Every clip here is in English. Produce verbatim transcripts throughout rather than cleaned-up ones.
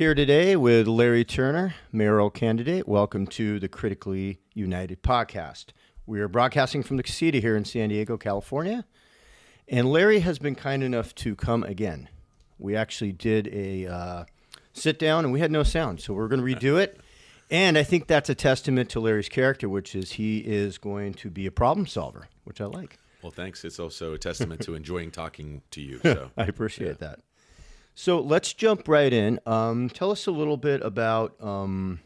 Here today with Larry Turner, mayoral candidate. Welcome to the Critically United podcast. We are broadcasting from the Casita here in San Diego, California. And Larry has been kind enough to come again. We actually did a uh, sit down and we had no sound, so we're going to redo it. And I think that's a testament to Larry's character, which is he is going to be a problem solver, which I like. Well, thanks. It's also a testament to enjoying talking to you. So I appreciate yeah. that. So let's jump right in. Um, tell us a little bit about, um,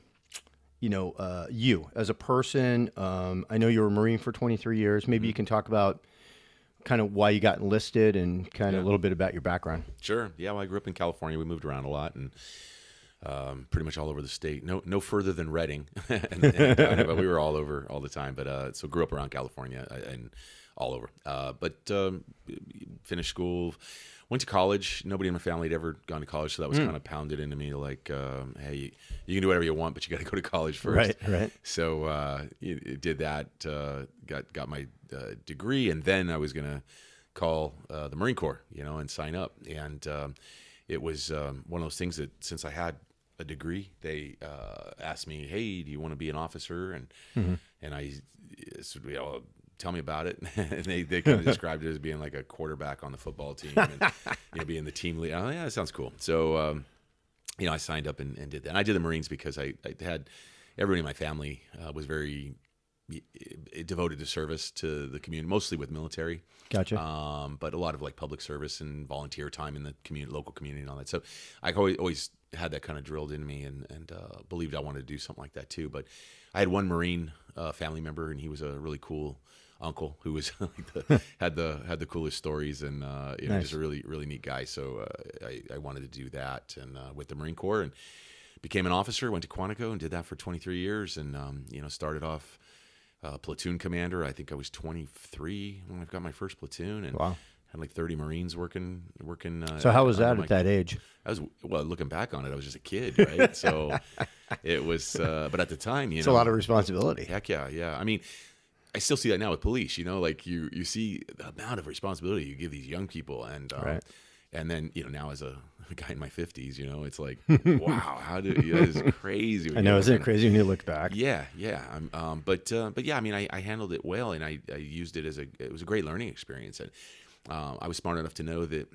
you know, uh, you as a person. Um, I know you were a Marine for twenty-three years. Maybe mm-hmm. you can talk about kind of why you got enlisted and kind of yeah. a little bit about your background. Sure. Yeah, well, I grew up in California. We moved around a lot and um, pretty much all over the state. No no further than Reading. and, and, uh, but we were all over all the time. But uh, so grew up around California and all over. Uh, but um, finished school. Went to college. Nobody in my family had ever gone to college, so that was mm. kind of pounded into me like, um, hey, you, you can do whatever you want, but you got to go to college first. Right, right. So uh, you, you did that, uh, got got my uh, degree, and then I was going to call uh, the Marine Corps, you know, and sign up. And um, it was um, one of those things that since I had a degree, they uh, asked me, hey, do you want to be an officer? And mm-hmm. and I said, you know, tell me about it. And they, they kind of described it as being like a quarterback on the football team and you know, being the team lead. Oh, yeah, that sounds cool. So, um, you know, I signed up and, and did that. And I did the Marines because I, I had everybody in my family uh, was very uh, devoted to service to the community, mostly with military. Gotcha. Um, but a lot of like public service and volunteer time in the community, local community and all that. So I always, always had that kind of drilled in me and, and uh, believed I wanted to do something like that too. But I had one Marine uh, family member and he was a really cool uncle who was like the, had the had the coolest stories and uh you know, nice. Just a really really neat guy, so uh, I, I wanted to do that and uh, with the Marine Corps and became an officer, went to Quantico and did that for twenty-three years and um you know started off uh, platoon commander. I think I was twenty-three when I've got my first platoon and wow. had like thirty Marines working working uh, so how was that at that age? I was well looking back on it, I was just a kid, right? So it was uh but at the time you it's know it's a lot of responsibility. Heck yeah, yeah. I mean I still see that now with police, you know, like you, you see the amount of responsibility you give these young people. And, um, right. and then, you know, now as a, a guy in my fifties, you know, it's like, wow, how do you know, this is crazy. I know, you know, isn't it crazy when you look back? Yeah. Yeah. Um, um, but, uh, but yeah, I mean, I, I handled it well and I, I used it as a, it was a great learning experience. And, um, I was smart enough to know that,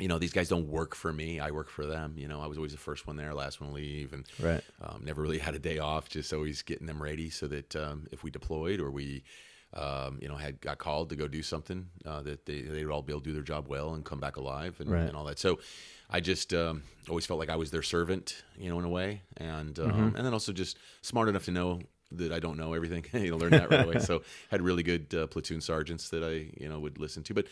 you know, these guys don't work for me. I work for them. You know, I was always the first one there, last one to leave, and right. um, never really had a day off. Just always getting them ready so that um, if we deployed or we, um, you know, had got called to go do something, uh, that they they would all be able to do their job well and come back alive and, right. and all that. So, I just um, always felt like I was their servant, you know, in a way, and um, mm-hmm. and then also just smart enough to know that I don't know everything. You know, learn that right away. So, had really good uh, platoon sergeants that I you know would listen to, but.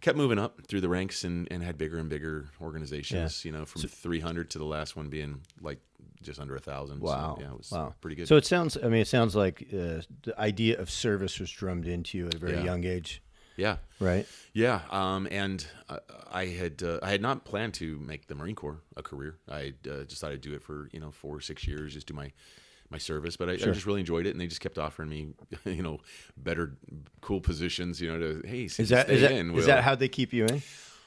Kept moving up through the ranks and, and had bigger and bigger organizations, yeah. you know, from so, three hundred to the last one being like just under a thousand. Wow. So, yeah, it was wow. pretty good. So it sounds, I mean, it sounds like uh, the idea of service was drummed into you at a very yeah. young age. Yeah. Right. Yeah. Um, and I, I had, uh, I had not planned to make the Marine Corps a career. I uh, just thought I'd do it for, you know, four or six years, just do my, my service, but I, sure. I just really enjoyed it. And they just kept offering me, you know, better, cool positions, you know, to, hey, is that, is that, in, is that how they keep you in?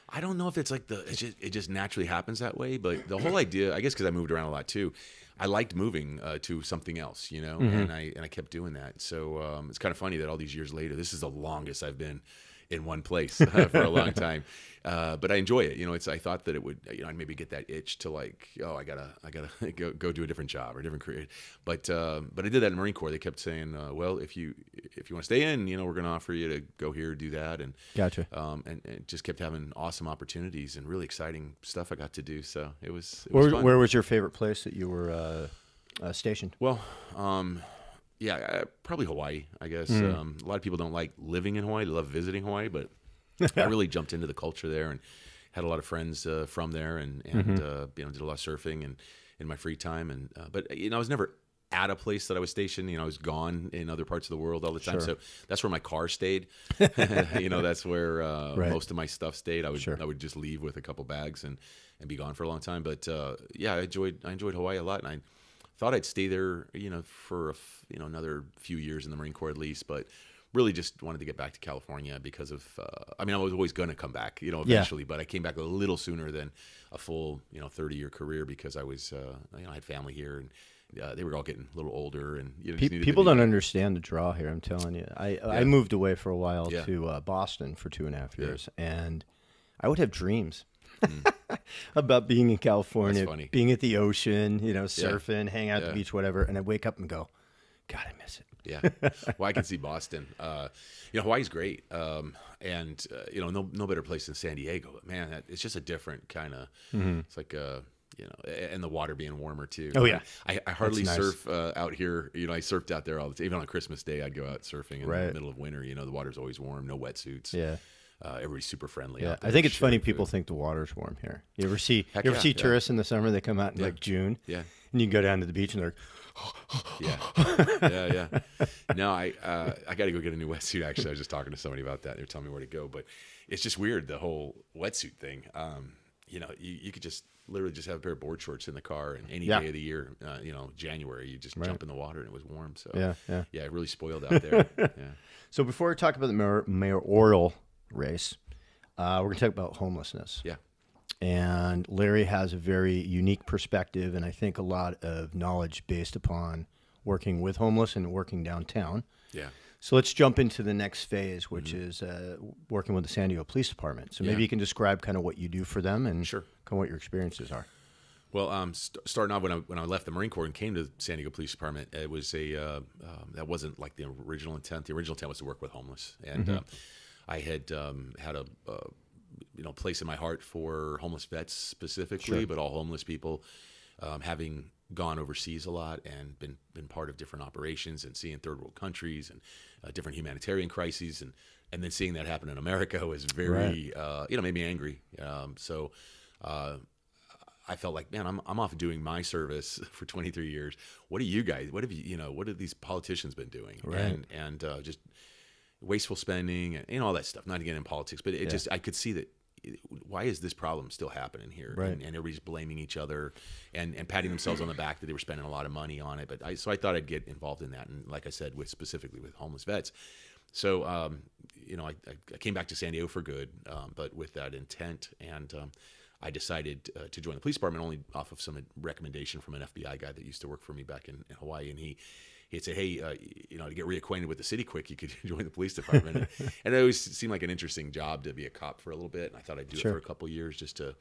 I don't know if it's like the, it's just, it just naturally happens that way. But the whole idea, I guess, cause I moved around a lot too. I liked moving uh, to something else, you know, mm-hmm. and I, and I kept doing that. So um, it's kind of funny that all these years later, this is the longest I've been in one place uh, for a long time. Uh, but I enjoy it. You know, it's, I thought that it would, you know, I'd maybe get that itch to like, oh, I gotta, I gotta go, go do a different job or a different career. But, uh, but I did that in the Marine Corps. They kept saying, uh, well, if you, if you want to stay in, you know, we're going to offer you to go here, do that. And, gotcha. um, and, and just kept having awesome opportunities and really exciting stuff I got to do. So it was, it was where, fun. Where was your favorite place that you were, uh, uh stationed? Well, um, yeah, uh, probably Hawaii, I guess. Mm. Um, a lot of people don't like living in Hawaii. They love visiting Hawaii, but I really jumped into the culture there and had a lot of friends uh, from there, and, and mm-hmm. uh, you know, did a lot of surfing and in my free time. And uh, but you know, I was never at a place that I was stationed. You know, I was gone in other parts of the world all the time. Sure. So that's where my car stayed. You know, that's where uh, right. most of my stuff stayed. I would sure. I would just leave with a couple bags and and be gone for a long time. But uh, yeah, I enjoyed I enjoyed Hawaii a lot, and I thought I'd stay there, you know, for a f you know another few years in the Marine Corps at least, but really just wanted to get back to California because of, uh, I mean, I was always going to come back, you know, eventually, yeah. but I came back a little sooner than a full, you know, thirty year career because I was, uh, you know, I had family here and, Uh, they were all getting a little older, and you know, Pe people don't understand the draw here. I'm telling you, I yeah. I moved away for a while yeah. to uh, Boston for two and a half years, yeah. and I would have dreams mm. about being in California, being at the ocean, you know, surfing, yeah. hang out yeah. at the beach, whatever. And I wake up and go, God, I miss it. Yeah, well, I can see Boston. Uh, you know, Hawaii's great, um, and uh, you know, no no better place than San Diego. But man, that, it's just a different kind of. Mm-hmm. It's like a. You know, and the water being warmer too. Oh yeah, I, I hardly nice. surf uh, out here. You know, I surfed out there all the time. Even on Christmas Day, I'd go out surfing in right. the middle of winter. You know, the water's always warm, no wetsuits. Yeah, uh, everybody's super friendly. Yeah, out there. I think it's sure. funny people think the water's warm here. You ever see Heck you ever yeah, see yeah. tourists in the summer? They come out in yeah. like June. Yeah, and you can go down to the beach and they're. yeah, yeah, yeah. No, I uh, I got to go get a new wetsuit. Actually, I was just talking to somebody about that. They're telling me where to go, but it's just weird the whole wetsuit thing. Um, you know, you you could just. Literally just have a pair of board shorts in the car, and any yeah. day of the year, uh, you know, January, you just right. jump in the water and it was warm. So yeah, yeah, yeah it really spoiled out there. yeah. So before we talk about the mayor mayoral race, uh, we're going to talk about homelessness. Yeah. And Larry has a very unique perspective, and I think a lot of knowledge based upon working with homeless and working downtown. Yeah. So let's jump into the next phase, which mm-hmm. is uh, working with the San Diego Police Department. So maybe yeah. you can describe kind of what you do for them and sure. kind of what your experiences are. Well, um, st starting off when I when I left the Marine Corps and came to the San Diego Police Department, it was a uh, um, that wasn't like the original intent. The original intent was to work with homeless, and mm-hmm. uh, I had um, had a uh, you know place in my heart for homeless vets specifically, sure. but all homeless people, um, having gone overseas a lot and been been part of different operations and seeing third world countries and uh, different humanitarian crises and and then seeing that happen in America was very right. uh, you know made me angry. Um, so uh, I felt like man, I'm I'm off doing my service for twenty-three years. What do you guys? What have you you know? What have these politicians been doing? Right. And and uh, just wasteful spending and, and all that stuff. Not to get in politics, but it yeah. just I could see that. Why is this problem still happening here? Right. And, and everybody's blaming each other and, and patting themselves on the back that they were spending a lot of money on it. But I, so I thought I'd get involved in that. And like I said, with specifically with homeless vets. So, um, you know, I, I came back to San Diego for good, um, but with that intent. And um, I decided uh, to join the police department only off of some recommendation from an F B I guy that used to work for me back in, in Hawaii. And he, he'd say, hey, uh, you know, to get reacquainted with the city quick, you could join the police department. And it always seemed like an interesting job to be a cop for a little bit. And I thought I'd do sure. it for a couple of years just to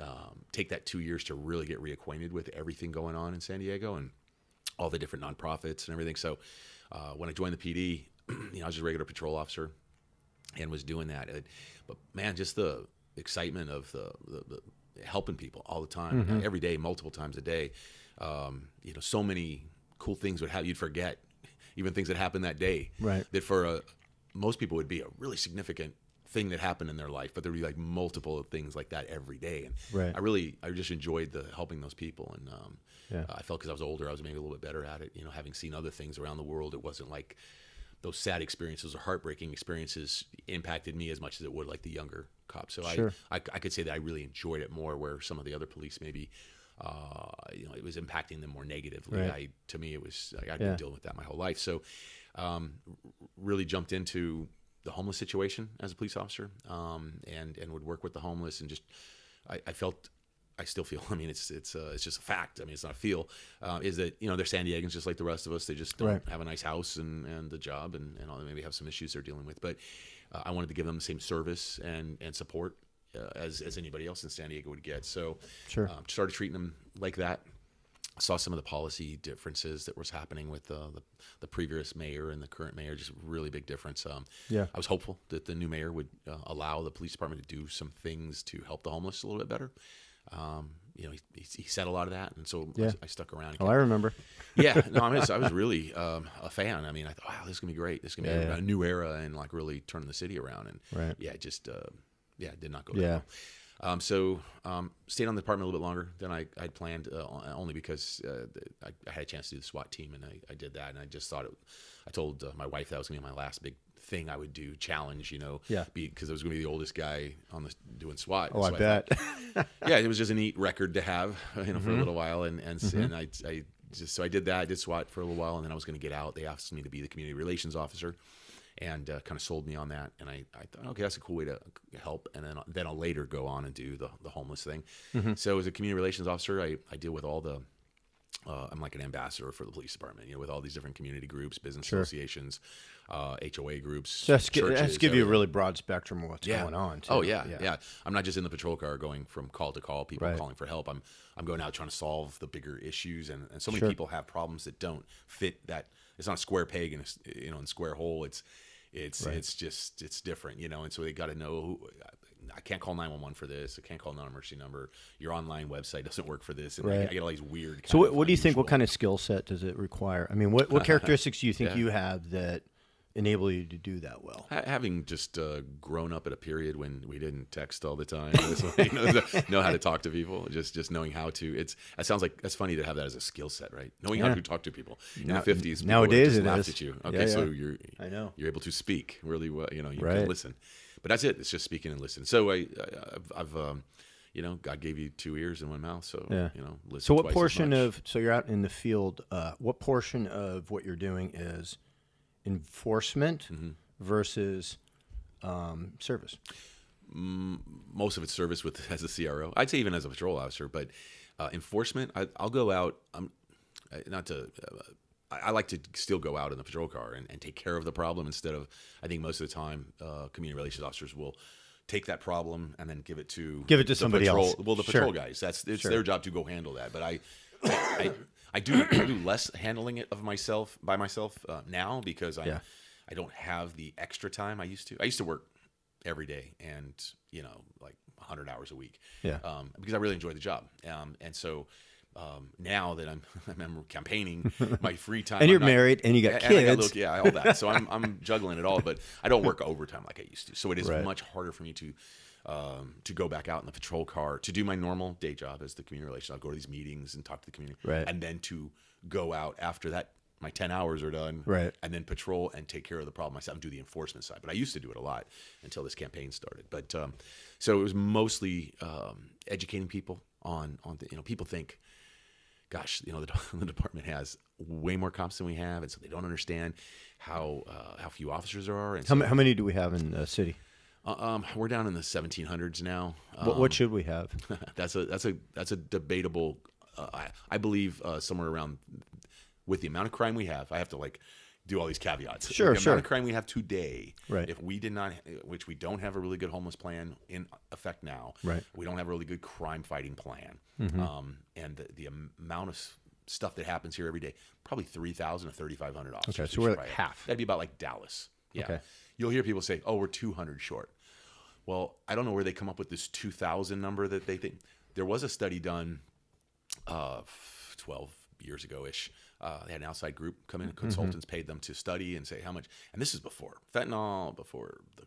um, take that two years to really get reacquainted with everything going on in San Diego and all the different nonprofits and everything. So uh, when I joined the P D, you know, I was just a regular patrol officer and was doing that. It, but, man, just the excitement of the, the, the helping people all the time, mm-hmm. every day, multiple times a day, um, you know, so many – cool things would have you'd forget even things that happened that day right that for a, most people would be a really significant thing that happened in their life, but there would be like multiple things like that every day. And right. I really I just enjoyed the helping those people. And um yeah. I felt because I was older I was maybe a little bit better at it, you know, having seen other things around the world. It wasn't like those sad experiences or heartbreaking experiences impacted me as much as it would like the younger cops. So sure. I, I I could say that I really enjoyed it more, where some of the other police maybe Uh, you know, it was impacting them more negatively. Right. I, to me, it was, like, I've yeah. been dealing with that my whole life. So, um, really jumped into the homeless situation as a police officer, um, and, and would work with the homeless and just, I, I felt, I still feel, I mean, it's, it's, uh, it's just a fact. I mean, it's not a feel, uh, is that, you know, they're San Diegans just like the rest of us. They just don't right. have a nice house and, and a job and, and all, maybe have some issues they're dealing with, but, uh, I wanted to give them the same service and, and support. Uh, as, as anybody else in San Diego would get. So sure. um, started treating them like that. Saw some of the policy differences that was happening with uh, the, the previous mayor and the current mayor, just really big difference. Um, yeah. I was hopeful that the new mayor would uh, allow the police department to do some things to help the homeless a little bit better. Um, you know, he, he, he said a lot of that. And so yeah. I, I stuck around. And oh, I remember. Yeah. No, I, mean, I was really um, a fan. I mean, I thought, wow, this is going to be great. This is going to yeah, be yeah. a new era and like really turning the city around. And right. yeah, just... Uh, Yeah, did not go down. Yeah. Um, so um, stayed on the department a little bit longer than I had planned, uh, only because uh, I, I had a chance to do the SWAT team, and I, I did that. And I just thought it, I told uh, my wife that was going to be my last big thing I would do, challenge, you know, yeah. because I was going to be the oldest guy on the doing SWAT. Oh, so I, I bet. Thought, yeah, it was just a neat record to have, you know, mm-hmm. for a little while. And and, mm-hmm. and I, I just so I did that. I did SWAT for a little while, and then I was going to get out. They asked me to be the community relations officer. and uh, kind of sold me on that. And I, I thought, okay, that's a cool way to help. And then, then I'll later go on and do the, the homeless thing. Mm-hmm. So as a community relations officer, I, I deal with all the, uh, I'm like an ambassador for the police department, you know, with all these different community groups, business sure. associations, uh, H O A groups, so that's churches. That's give everything. You a really broad spectrum of what's yeah. going on. Too. Oh yeah, yeah, yeah. I'm not just in the patrol car going from call to call, people right. calling for help. I'm, I'm going out trying to solve the bigger issues. And, and so many sure. people have problems that don't fit that. It's not a square peg in a, you know, in square hole. It's, it's, right. it's just, it's different, you know? And so they got to know who, I can't call nine one one for this. I can't call non-emergency number. Your online website doesn't work for this. And right. I get all these weird. Kind so what, of what do you think? What kind of skill set does it require? I mean, what, what characteristics do you think yeah. you have that enable you to do that well? Having just uh, grown up at a period when we didn't text all the time, you know, know how to talk to people, just just knowing how to. It's it sounds like that's funny to have that as a skill set, right? Knowing yeah. how to talk to people in now, the fifties. Nowadays, it laughed at you. Okay, yeah, yeah. so you're I know you're able to speak really well. You know, you right. can listen. But that's it. It's just speaking and listening. So I, I, I've, I've um, you know, God gave you two ears and one mouth. So, yeah. you know, listen. So what portion of, so you're out in the field, uh, what portion of what you're doing is enforcement mm-hmm. versus um, service? Mm, most of it's service with as a C R O. I'd say even as a patrol officer. But uh, enforcement, I, I'll go out, I'm, not to... Uh, I like to still go out in the patrol car and, and take care of the problem instead of, I think most of the time, uh, community relations officers will take that problem and then give it to give it to somebody patrol, else. Well, the patrol sure. guys, that's it's sure. their job to go handle that. But I, I, I, I do I do less handling it of myself by myself uh, now because I yeah. I don't have the extra time I used to. I used to work every day and you know like a hundred hours a week. Yeah. Um, because I really enjoyed the job. Um, and so. Um, now that I'm, I'm campaigning, my free time. And you're not, married, and you got and kids. I got little, yeah, all that. So I'm, I'm juggling it all, but I don't work overtime like I used to. So it is right. much harder for me to um, to go back out in the patrol car to do my normal day job as the community relations. I'll go to these meetings and talk to the community, right. and then to go out after that. My ten hours are done, right? And then patrol and take care of the problem myself and do the enforcement side. But I used to do it a lot until this campaign started. But um, so it was mostly um, educating people on on the, you know people think. Gosh, you know, the, the department has way more cops than we have, and so they don't understand how uh, how few officers there are. And how, so, how many do we have in the city? Uh, um, we're down in the seventeen hundreds now. Um, what, what should we have? that's a that's a that's a debatable. Uh, I, I believe uh, somewhere around with the amount of crime we have, I have to like do all these caveats. Sure, like, the sure. amount of crime we have today, right? If we did not, which we don't have a really good homeless plan in effect now, right? We don't have a really good crime fighting plan. Mm-hmm. Um, and the, the amount of stuff that happens here every day, probably three thousand to thirty-five hundred officers. Okay, so we're like half. That'd be about like Dallas. Yeah. Okay. You'll hear people say, oh, we're two hundred short. Well, I don't know where they come up with this two thousand number that they think. There was a study done uh, twelve years ago-ish. Uh, they had an outside group come in, consultants mm-hmm. paid them to study and say how much. And this is before fentanyl, before the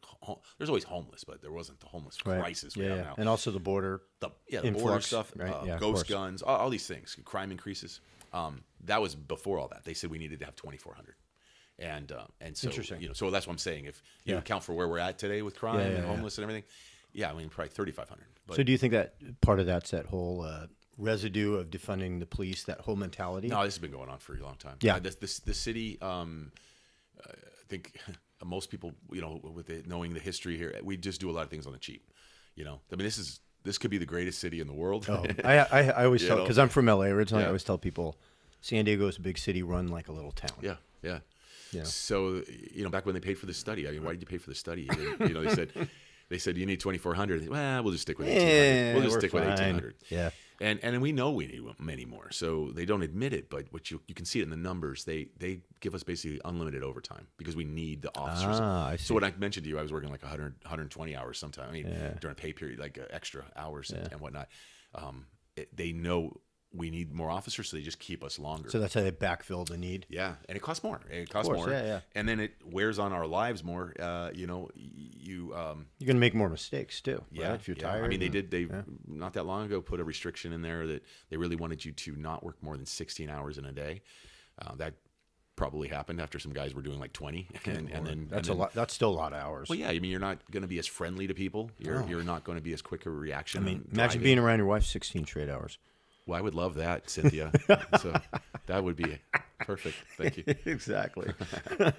there's always homeless, but there wasn't the homeless right. crisis we yeah, have yeah. now. And also the border, the yeah, the influx, border stuff, right? uh, yeah, ghost guns, all, all these things. Crime increases. Um, that was before all that. They said we needed to have twenty-four hundred, and uh, and so you know, so that's what I'm saying. If you yeah. account for where we're at today with crime yeah, yeah, and homeless yeah. and everything, yeah, I mean probably thirty-five hundred. So do you think that part of that's that whole? Uh, residue of defunding the police, that whole mentality? No, this has been going on for a long time. Yeah. This, this, the city, um, I think most people, you know, with it, knowing the history here, we just do a lot of things on the cheap, you know? I mean, this is, this could be the greatest city in the world. Oh, I, I, I always tell, because I'm from L A originally, yeah. I always tell people, San Diego is a big city run like a little town. Yeah, yeah. yeah. So, you know, back when they paid for the study, I mean, why did you pay for the study? They, you know, they said, they said, you need twenty-four hundred. They, well, we'll just stick with eighteen hundred. Yeah, we'll just stick fine. with eighteen hundred. Yeah. And and we know we need many more, so they don't admit it, but what you you can see it in the numbers. They they give us basically unlimited overtime because we need the officers. Ah, I see. So what I mentioned to you, I was working like a hundred, a hundred twenty hours sometimes. I mean, yeah. during a pay period, like uh, extra hours yeah. and, and whatnot. Um, it, they know we need more officers, so they just keep us longer. So that's how they backfill the need. Yeah, and it costs more. It costs course, more. Yeah, yeah. And then it wears on our lives more. Uh, you know, you um, you're gonna make more mistakes too. Yeah, right? If you're yeah. tired. I mean, they did. They yeah. not that long ago put a restriction in there that they really wanted you to not work more than sixteen hours in a day. Uh, that probably happened after some guys were doing like twenty, and, and then that's and then, a lot. That's still a lot of hours. Well, yeah. I mean, you're not gonna be as friendly to people. You're oh. you're not gonna be as quick a reaction. I mean, imagine driving. being around your wife sixteen straight hours. Well, I would love that, Cynthia. So that would be Perfect. Thank you. Exactly. But,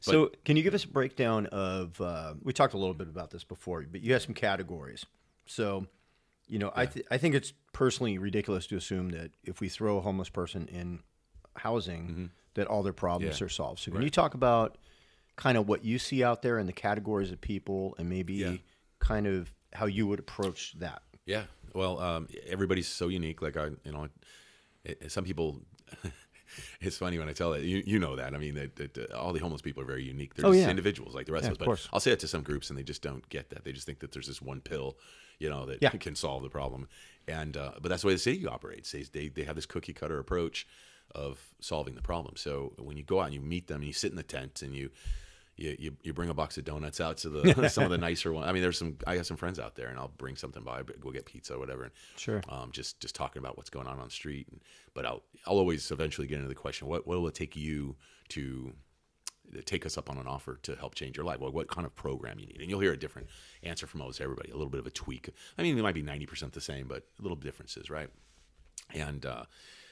so can you give us a breakdown of, uh, we talked a little bit about this before, but you have some categories. So, you know, yeah. I, th I think it's personally ridiculous to assume that if we throw a homeless person in housing, mm-hmm. that all their problems yeah. are solved. So can right. you talk about kind of what you see out there and the categories of people and maybe yeah. kind of how you would approach that? Yeah. Well, um, everybody's so unique. Like, I, you know, it, some people... It's funny when I tell it, you, you know that. I mean, that, that, uh, all the homeless people are very unique. They're oh, just yeah. individuals like the rest yeah, of us. But course. I'll say that to some groups, and they just don't get that. They just think that there's this one pill, you know, that yeah. can solve the problem. And uh, but that's the way the city operates. They, they, they have this cookie-cutter approach of solving the problem. So when you go out and you meet them and you sit in the tent and you you, you, you bring a box of donuts out to the some of the nicer ones. I mean, there's some – I have some friends out there, and I'll bring something by. We'll get pizza or whatever. And, sure. Um, just, just talking about what's going on on the street. And, but I'll, I'll always eventually get into the question, what, what will it take you to take us up on an offer to help change your life? Well, what kind of program you need? And you'll hear a different answer from almost everybody, a little bit of a tweak. I mean, it might be ninety percent the same, but little differences, right? And uh,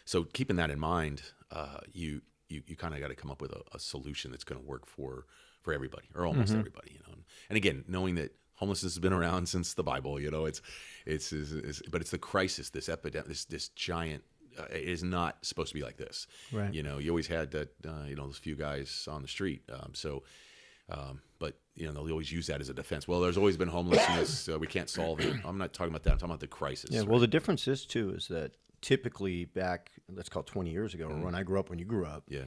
so keeping that in mind, uh, you, you, you kind of got to come up with a, a solution that's going to work for – for everybody, or almost mm-hmm. everybody, you know. And again, knowing that homelessness has been around since the Bible, you know, it's, it's, it's, it's but it's the crisis, this epidemic, this, this giant, uh, it is not supposed to be like this. Right. You know, you always had that, uh, you know, those few guys on the street. Um, so, um, but, you know, they'll always use that as a defense. Well, there's always been homelessness, so we can't solve it. I'm not talking about that. I'm talking about the crisis. Yeah, right? Well, the difference is, too, is that typically back, let's call it twenty years ago, mm-hmm. or when I grew up, when you grew up, yeah,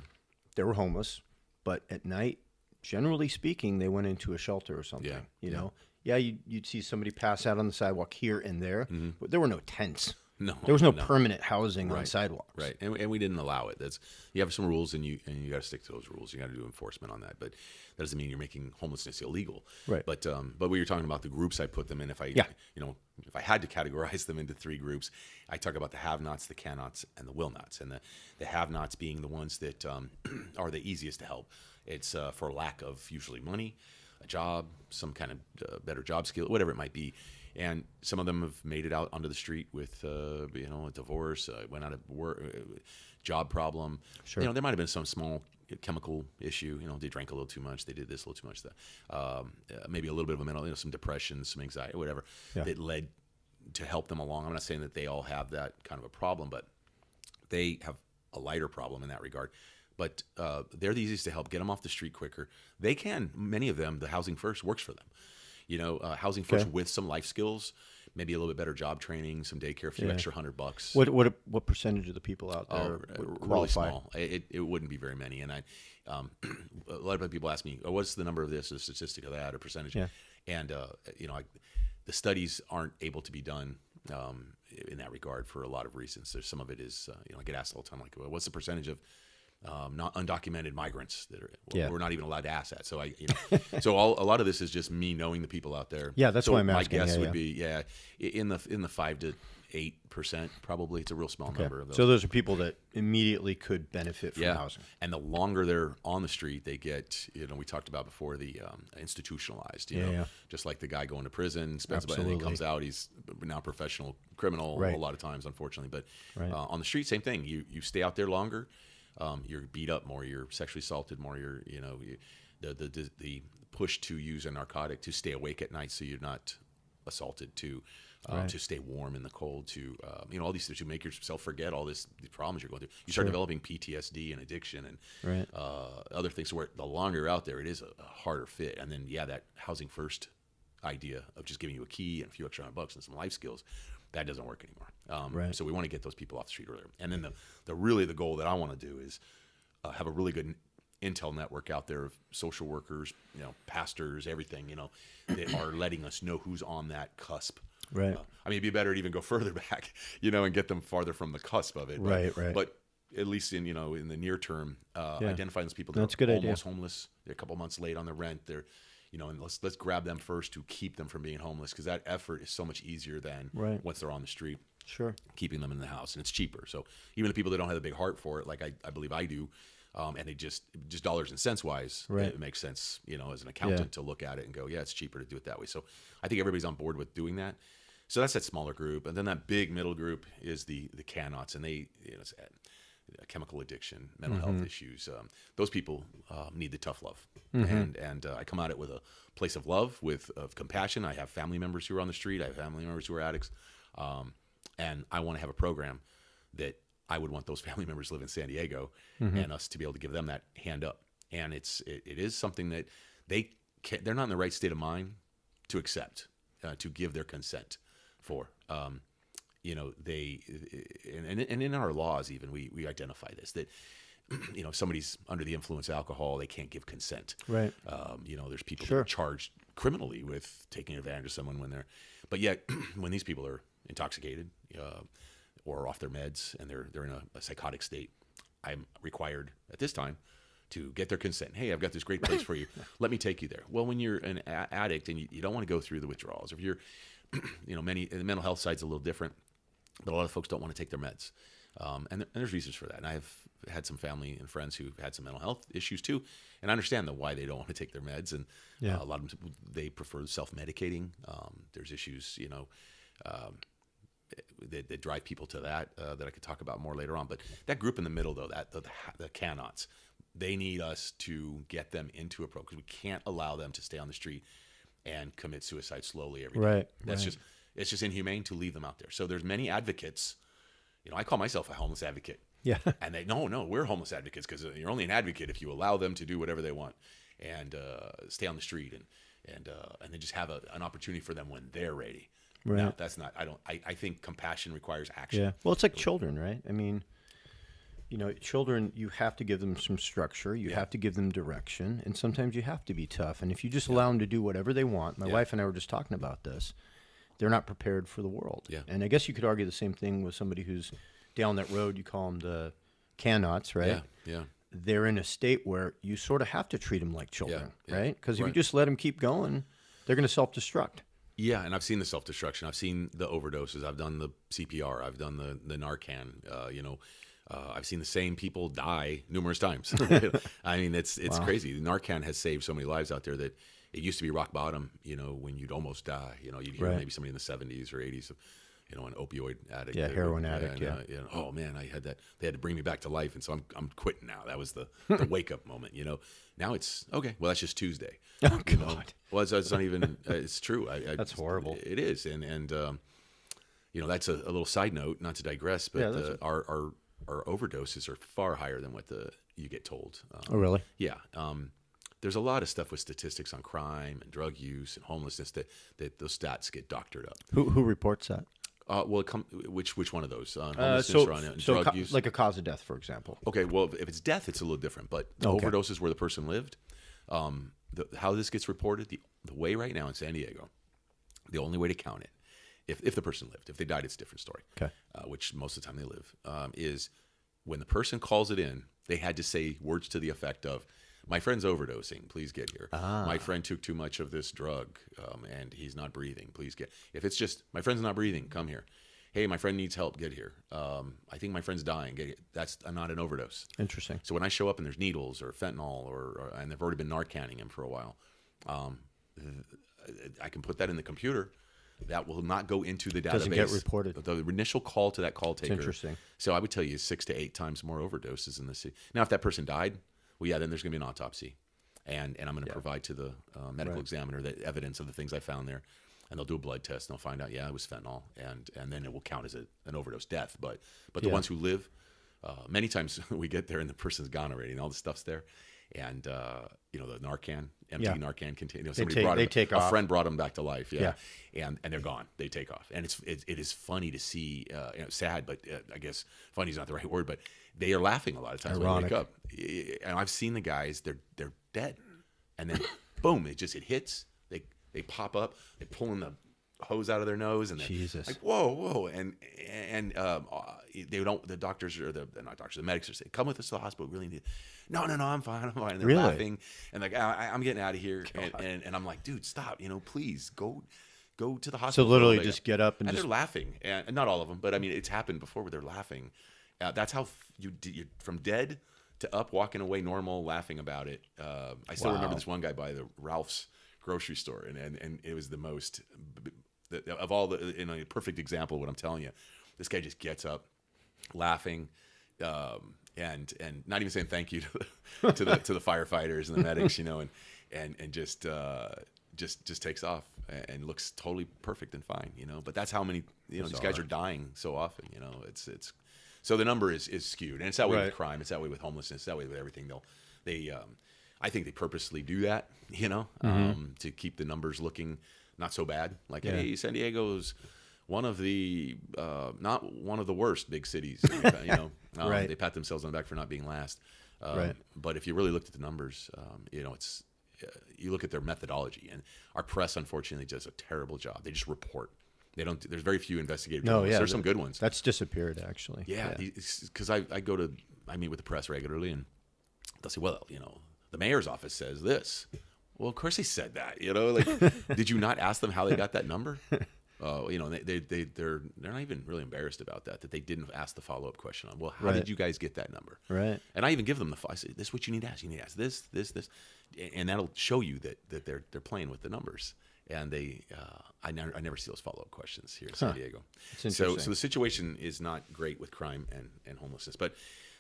they were homeless, but at night, generally speaking, they went into a shelter or something, yeah, you yeah. know? Yeah, you'd, you'd see somebody pass out on the sidewalk here and there, mm-hmm. but there were no tents. No. There was no, no. permanent housing right. on sidewalks. Right, and, and we didn't allow it. That's, you have some rules, and you and you got to stick to those rules. You got to do enforcement on that, but that doesn't mean you're making homelessness illegal. Right. But, um, but when you're talking about the groups I put them in, if I, yeah. you know, if I had to categorize them into three groups, I talk about the have-nots, the can-nots, and the will-nots, and the, the have-nots being the ones that um, are the easiest to help. It's uh, for lack of usually money, a job, some kind of uh, better job skill, whatever it might be. And some of them have made it out onto the street with, uh, you know, a divorce, uh, went out of work, uh, job problem. Sure. You know, there might have been some small chemical issue. You know, they drank a little too much. They did this a little too much. That, um, uh, maybe a little bit of a mental, you know, some depression, some anxiety, whatever, yeah. that led to help them along. I'm not saying that they all have that kind of a problem, but they have a lighter problem in that regard. But uh, they're the easiest to help. Get them off the street quicker. They can. Many of them, the Housing First works for them. You know, uh, Housing First okay. with some life skills, maybe a little bit better job training, some daycare, a few yeah. extra hundred bucks. What what what percentage of the people out there uh, really small? It, it wouldn't be very many. And I, um, a lot of people ask me, oh, what's the number of this, or the statistic of that, or percentage? Yeah. And uh, you know, I, the studies aren't able to be done. Um, in that regard, for a lot of reasons. There's some of it is, uh, you know, I get asked all the time, like, well, what's the percentage of Um, not undocumented migrants that are well, yeah. we're not even allowed to ask that. So I, you know, so all, a lot of this is just me knowing the people out there. Yeah, that's so why I'm asking. My guess yeah, would yeah. be yeah, in the in the five to eight percent probably. It's a real small okay. number. Of those. So those are people that immediately could benefit from yeah. housing. And the longer they're on the street, they get, you know, we talked about before, the um, institutionalized. You yeah, know, yeah. just like the guy going to prison, spends about, and he comes out, he's now a professional criminal right. a lot of times, unfortunately. But right. uh, on the street, same thing. You you stay out there longer. Um, you're beat up more, you're sexually assaulted more, you're, you know, you, the, the, the push to use a narcotic to stay awake at night so you're not assaulted, to, um, right. to stay warm in the cold, to, um, you know, all these things, to make yourself forget all this, the problems you're going through. You start sure. developing P T S D and addiction and right. uh, other things where the longer you're out there, it is a, a harder fit. And then, yeah, that Housing First idea of just giving you a key and a few extra hundred bucks and some life skills, that doesn't work anymore. Um, right. So we want to get those people off the street earlier. And then the, the really the goal that I want to do is uh, have a really good intel network out there of social workers, you know, pastors, everything, you know, that are letting us know who's on that cusp. Right. Uh, I mean, it'd be better to even go further back, you know, and get them farther from the cusp of it. But, right, right. But at least in, you know, in the near term, uh, yeah. identifying those people that That's are good almost idea. homeless. They're a couple months late on their rent. They're, you know, and let's let's grab them first to keep them from being homeless, because that effort is so much easier than right. once they're on the street. Sure. Keeping them in the house, and it's cheaper. So even the people that don't have a big heart for it, like I, I believe I do, um, and they just just dollars and cents wise, right. it makes sense, you know, as an accountant yeah. to look at it and go, yeah, it's cheaper to do it that way. So I think everybody's on board with doing that. So that's that smaller group, and then that big middle group is the the can-nots, and they, you know, it's chemical addiction, mental mm-hmm. health issues. Um, those people uh, need the tough love. Mm-hmm. And and uh, I come at it with a place of love, with of compassion. I have family members who are on the street. I have family members who are addicts. Um, and I want to have a program that I would want those family members to live in San Diego mm-hmm. and us to be able to give them that hand up. And it's it, it is something that they can, they're not in the right state of mind to accept, uh, to give their consent for. Um, you know, they, and, and in our laws even, we, we identify this, that, you know, if somebody's under the influence of alcohol, they can't give consent. Right. Um, you know, there's people sure. that are charged criminally with taking advantage of someone when they're, but yet when these people are intoxicated uh, or off their meds and they're, they're in a, a psychotic state, I'm required at this time to get their consent. Hey, I've got this great place for you. Let me take you there. Well, when you're an a- addict and you, you don't want to go through the withdrawals, if you're, you know, many, the mental health side's a little different. But a lot of folks don't want to take their meds. Um, and, th and there's reasons for that. And I have had some family and friends who've had some mental health issues too. And I understand the why they don't want to take their meds. And yeah. uh, a lot of them, they prefer self-medicating. Um, there's issues, you know, um, that, that drive people to that, uh, that I could talk about more later on. But that group in the middle though, that the, the, the cannots, they need us to get them into a program because we can't allow them to stay on the street and commit suicide slowly every day. Right, That's right. just... It's just inhumane to leave them out there. So there's many advocates. You know, I call myself a homeless advocate. Yeah. And they, no, no, we're homeless advocates because you're only an advocate if you allow them to do whatever they want and uh, stay on the street and and uh, and then just have a, an opportunity for them when they're ready. Right. No, that's not. I don't. I, I think compassion requires action. Yeah. Well, it's like children, right? I mean, you know, children. You have to give them some structure. You yeah. have to give them direction, and sometimes you have to be tough. And if you just yeah. allow them to do whatever they want, my yeah. wife and I were just talking about this. They're not prepared for the world. Yeah. And I guess you could argue the same thing with somebody who's down that road. You call them the cannots, right? Yeah, yeah. They're in a state where you sort of have to treat them like children, yeah, yeah. right? Because if right. you just let them keep going, they're going to self-destruct. Yeah, and I've seen the self-destruction. I've seen the overdoses. I've done the C P R. I've done the, the Narcan, uh, you know. Uh, I've seen the same people die numerous times. I mean, it's, it's wow. crazy. The Narcan has saved so many lives out there that it used to be rock bottom, you know, when you'd almost die. You know, you'd hear right. maybe somebody in the seventies or eighties, you know, an opioid addict. Yeah, heroin and, addict, and, yeah. Uh, you know, oh, man, I had that. They had to bring me back to life, and so I'm, I'm quitting now. That was the, the wake-up moment, you know. Now it's, okay, well, that's just Tuesday. Oh, you God. Know? Well, it's, it's not even, uh, it's true. I, I, that's horrible. It is, and, and um, you know, that's a, a little side note, not to digress, but yeah, the, our, our, our overdoses are far higher than what the you get told. Um, oh, really? Yeah. Um There's a lot of stuff with statistics on crime and drug use and homelessness that, that those stats get doctored up. Who, who reports that? Uh, well, it come, which which one of those? Uh, homelessness uh, so, or on, so drug use? Like a cause of death, for example. Okay, well, if it's death, it's a little different. But the okay. overdoses where the person lived, um, the, how this gets reported, the, the way right now in San Diego, the only way to count it, if, if the person lived, if they died, it's a different story, okay. uh, which most of the time they live, um, is when the person calls it in, they had to say words to the effect of, my friend's overdosing. Please get here. Ah. My friend took too much of this drug, um, and he's not breathing. Please get. If it's just my friend's not breathing, come here. Hey, my friend needs help. Get here. Um, I think my friend's dying. Get here. That's not an overdose. Interesting. So when I show up and there's needles or fentanyl or, or and they've already been Narcanning him for a while, um, I can put that in the computer. That will not go into the database. Doesn't get reported. The initial call to that call taker. It's interesting. So I would tell you six to eight times more overdoses in the city. Now, if that person died. Well, yeah, then there's going to be an autopsy, and and I'm going to yeah. provide to the uh, medical right. examiner the evidence of the things I found there, and they'll do a blood test and they'll find out, yeah, it was fentanyl, and and then it will count as a, an overdose death. But but the yeah. ones who live, uh, many times we get there and the person's gone already, and all the stuff's there, and uh, you know the Narcan, empty yeah. Narcan container. You know, somebody take, brought him, take a off. friend brought them back to life, yeah, yeah, and and they're gone. They take off, and it's it, it is funny to see, uh, you know, sad, but uh, I guess funny is not the right word, but. They are laughing a lot of times Ironic. when they wake up. And I've seen the guys, they're they're dead. And then boom, it just it hits. They they pop up, they're pulling the hose out of their nose and they're Jesus. like, whoa, whoa. And and um they don't the doctors or the not doctors, the medics are saying, come with us to the hospital, we really need it. No, no, no, I'm fine, I'm fine. And they're really? laughing and like I I'm getting out of here. And, and and I'm like, dude, stop, you know, please go. Go to the hospital. So literally just get up and, and just... they're laughing. And not all of them, but I mean it's happened before where they're laughing. Uh, that's how you you're from dead to up, walking away normal, laughing about it. Uh, I still wow. remember this one guy by the Ralph's grocery store, and and, and it was the most the, of all the in a perfect example of what I'm telling you. This guy just gets up, laughing, um, and and not even saying thank you to the to the, to the firefighters and the medics, you know, and and and just uh, just just takes off and looks totally perfect and fine, you know. But that's how many, you know, these guys are dying so often, you know. It's it's so the number is is skewed, and it's that way with crime, it's that way with homelessness, it's that way with everything. They'll they um, I think they purposely do that, you know, mm-hmm. um, to keep the numbers looking not so bad. Like, yeah. hey, San Diego's one of the uh, not one of the worst big cities, you know. Um, right. They pat themselves on the back for not being last. Um, right. But if you really looked at the numbers, um, you know, it's uh, you look at their methodology, and our press unfortunately does a terrible job. They just report. They don't. There's very few investigative journalists. No, yeah, there's some good ones. That's disappeared actually. Yeah, because yeah. I I go to I meet with the press regularly, and they'll say, well, you know, the mayor's office says this. Well, of course he said that. You know, like, did you not ask them how they got that number? Uh, you know, they, they, they, they're they're not even really embarrassed about that, that they didn't ask the follow-up question on, well, how right. did you guys get that number? Right. And I even give them the, I say, this is what you need to ask. You need to ask this, this, this. And that'll show you that that they're they're playing with the numbers. And they, uh, I, never, I never see those follow-up questions here in San huh. Diego. So so the situation is not great with crime and, and homelessness. But,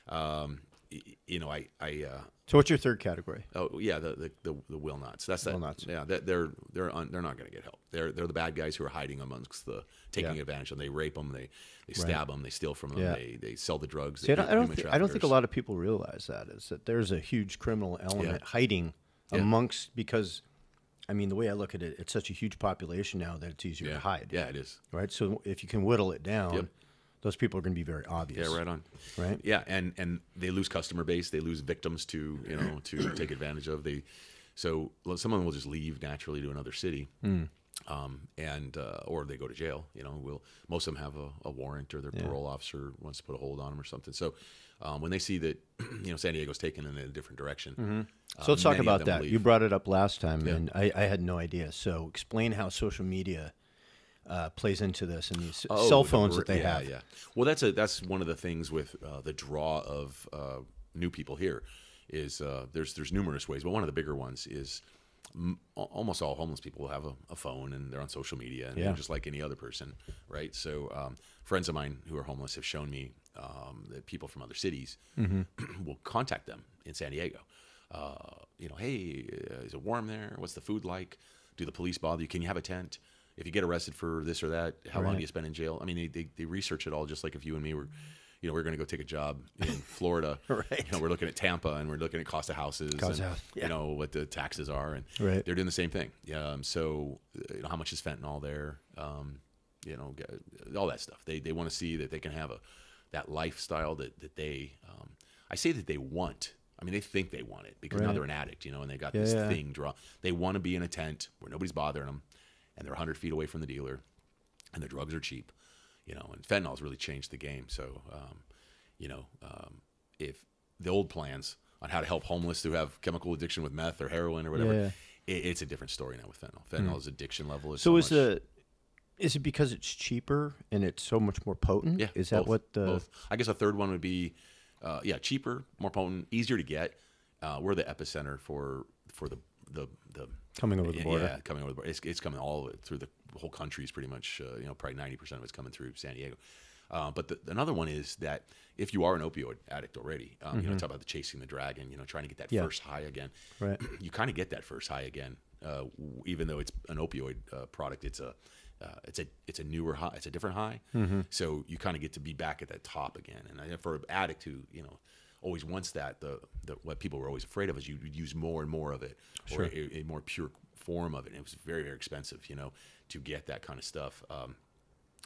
um, you know, I, I, uh, so what's your third category? Oh yeah. The, the, the, the will nots. That's that. Will nots. Yeah. That they're, they're, un, they're not going to get help. They're, they're the bad guys who are hiding amongst the, taking yeah. advantage of them. They rape them. They, they stab right. them. They steal from them. Yeah. They, they sell the drugs. See, I, don't, I, don't think, I don't think a lot of people realize that is that there's a huge criminal element yeah. hiding yeah. amongst, because I mean, the way I look at it, it's such a huge population now that it's easier yeah. to hide. Yeah, it is. Right. So if you can whittle it down, yep. those people are going to be very obvious. Yeah, right on. Right. Yeah, and and they lose customer base. They lose victims to you know to take advantage of. They, so someone will just leave naturally to another city, mm. um, and uh, or they go to jail. You know, will most of them have a, a warrant or their yeah. parole officer wants to put a hold on them or something. So um, when they see that you know San Diego's taken in a different direction, mm-hmm. so um, let's talk about that. You brought it up last time, yeah. and I, I had no idea. So explain how social media Uh, plays into this and these oh, cell phones the, that they yeah, have. Yeah, well, that's a that's one of the things with uh, the draw of uh, new people here is uh, there's there's numerous ways, but one of the bigger ones is m almost all homeless people have a, a phone and they're on social media and yeah. they're just like any other person, right? So um, friends of mine who are homeless have shown me um, that people from other cities mm-hmm. will contact them in San Diego. Uh, you know, hey, is it warm there? What's the food like? Do the police bother you? Can you have a tent? If you get arrested for this or that, how right. long do you spend in jail? I mean, they, they, they research it all, just like if you and me were, you know, we're going to go take a job in Florida. right. You know, we're looking at Tampa and we're looking at cost of houses, cost and, of house. yeah. you know, what the taxes are. And right. they're doing the same thing. Um, so, you know, how much is fentanyl there? Um, you know, all that stuff. They, they want to see that they can have a that lifestyle that, that they, um, I say that they want. I mean, they think they want it because right. now they're an addict, you know, and they got yeah, this yeah. thing draw. They want to be in a tent where nobody's bothering them. And they're a hundred feet away from the dealer, and the drugs are cheap, you know, and fentanyl's really changed the game. So, um, you know, um, if the old plans on how to help homeless who have chemical addiction with meth or heroin or whatever, yeah. it, it's a different story now with fentanyl. Fentanyl's mm. addiction level is so, so is, much, the, is it because it's cheaper and it's so much more potent? Yeah, is that both, what the... Both. I guess a third one would be, uh, yeah, cheaper, more potent, easier to get. Uh, we're the epicenter for, for the... the, the coming over the border. Yeah, coming over the border. It's, it's coming all through the whole country is pretty much, uh, you know, probably ninety percent of it's coming through San Diego. Uh, but the, another one is that if you are an opioid addict already, um, mm-hmm. you know, talk about the chasing the dragon, you know, trying to get that yeah. first high again. Right. You kind of get that first high again, uh, even though it's an opioid uh, product. It's a, uh, it's a, it's a newer high. It's a different high. Mm-hmm. So you kind of get to be back at that top again. And for an addict who, you know, always wants that, the, the what people were always afraid of is you would use more and more of it, sure. or a, a more pure form of it. And it was very, very expensive, you know, to get that kind of stuff. Um,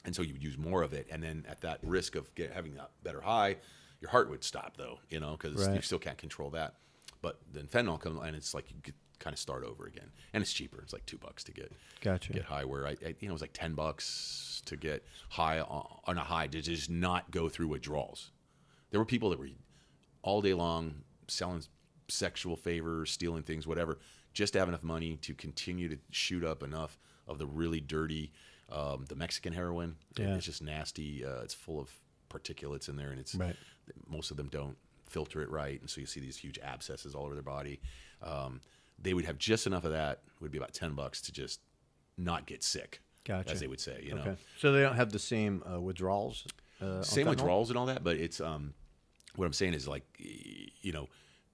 and so you would use more of it. And then at that risk of get, having that better high, your heart would stop though, you know, because right. you still can't control that. But then fentanyl comes and it's like you could kind of start over again. And it's cheaper. It's like two bucks to get gotcha. get high, where I, I, you know, it was like ten bucks to get high on, on a high to just not go through withdrawals. There were people that were all day long selling sexual favors, stealing things, whatever, just to have enough money to continue to shoot up enough of the really dirty, um, the Mexican heroin. Yeah. It's just nasty. Uh, it's full of particulates in there, and it's right. most of them don't filter it right, and so you see these huge abscesses all over their body. Um, they would have just enough of that. It would be about ten bucks to just not get sick, gotcha. as they would say. You okay. know, so they don't have the same uh, withdrawals. Uh, same withdrawals and all that, but it's. Um, what I'm saying is, like, you know,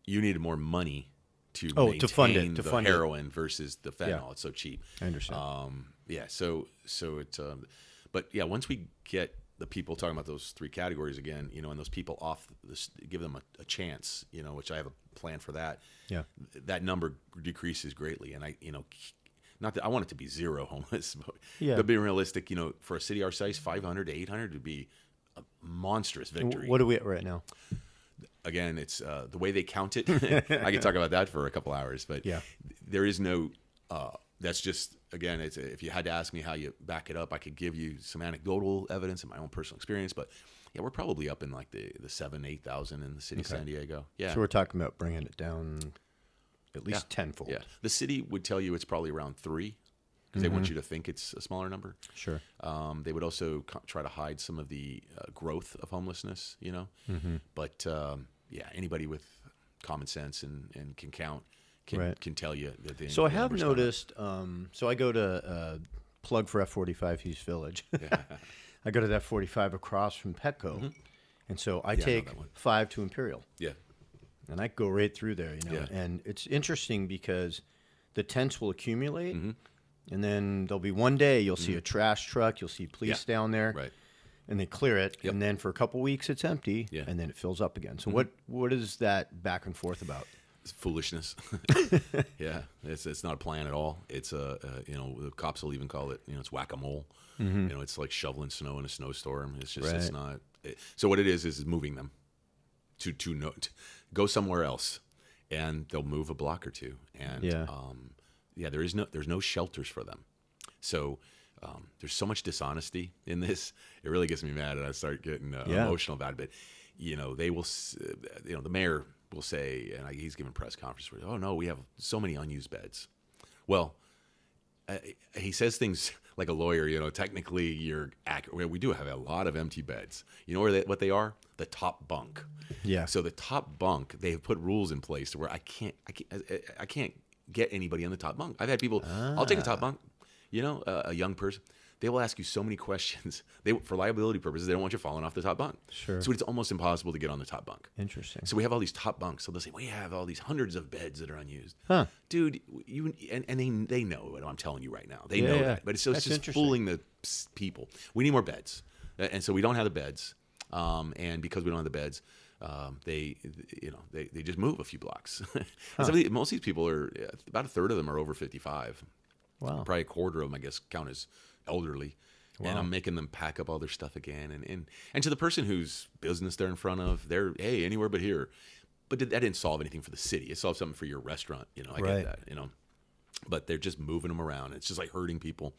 you needed more money to oh, maintain to fund it, to the fund heroin it. versus the fentanyl. Yeah. It's so cheap. I understand. Um, yeah. So, so it's, um, but yeah, once we get the people talking about those three categories again, you know, and those people off, this, give them a, a chance, you know, which I have a plan for that. Yeah. That number decreases greatly. And I, you know, not that I want it to be zero homeless, but yeah. to be realistic, you know, for a city our size, five hundred to eight hundred would be a monstrous victory. What are we at right now? Again, it's uh, the way they count it. I could talk about that for a couple hours, but yeah. there is no, uh, that's just, again, it's, if you had to ask me how you back it up, I could give you some anecdotal evidence and my own personal experience, but yeah, we're probably up in like the, the seven, eight thousand in the city okay. of San Diego. Yeah. So we're talking about bringing it down at least yeah. tenfold. Yeah. The city would tell you it's probably around three because mm-hmm. they want you to think it's a smaller number. Sure. Um, they would also co- try to hide some of the uh, growth of homelessness, you know, mm-hmm. but um, yeah, anybody with common sense and, and can count can, right. can tell you. That they, so I have noticed, um, so I go to uh, plug for F forty-five Hughes Village. yeah. I go to that forty-five across from Petco. Mm-hmm. And so I yeah, take I five to Imperial. Yeah. And I go right through there, you know, yeah. and it's interesting because the tents will accumulate mm-hmm. and then there'll be one day you'll mm-hmm. see a trash truck, you'll see police yeah. down there right. and they clear it. Yep. And then for a couple weeks it's empty yeah. and then it fills up again. So mm-hmm. what, what is that back and forth about? It's foolishness. yeah. It's, it's not a plan at all. It's a, uh, you know, the cops will even call it, you know, it's whack-a-mole, mm-hmm. you know, it's like shoveling snow in a snowstorm. It's just, right. it's not. It, so what it is, is moving them to, to no, to, go somewhere else, and they'll move a block or two. And yeah, um, yeah there is no there's no shelters for them. So um, there's so much dishonesty in this. It really gets me mad, and I start getting uh, yeah. emotional about it. But you know, they will. You know, the mayor will say, and I, he's giving press conference where, oh no, we have so many unused beds. Well, I, he says things like a lawyer. You know, technically you're accurate. We do have a lot of empty beds. You know where they, what they are? The top bunk. Yeah. So the top bunk, they have put rules in place to where I can't, I can't, I can't get anybody on the top bunk. I've had people, ah. I'll take a top bunk. You know, uh, a young person, they will ask you so many questions. They, for liability purposes, they don't want you falling off the top bunk. Sure. So it's almost impossible to get on the top bunk. Interesting. So we have all these top bunks. So they'll say, we have all these hundreds of beds that are unused. Huh. Dude, you and, and they they know what I'm telling you right now. They yeah, know yeah. that. But it's, so it's just fooling the people. We need more beds. And so we don't have the beds. Um, and because we don't have the beds, um, they, you know, they, they just move a few blocks. huh. So most of these people are, about a third of them are over fifty-five. Wow. Probably a quarter of them, I guess, count as elderly. Wow. And I'm making them pack up all their stuff again. And, and, and to the person whose business they're in front of, they're, hey, anywhere but here. But that didn't solve anything for the city. It solved something for your restaurant. You know, I right. get that, you know, but they're just moving them around. It's just like hurting people.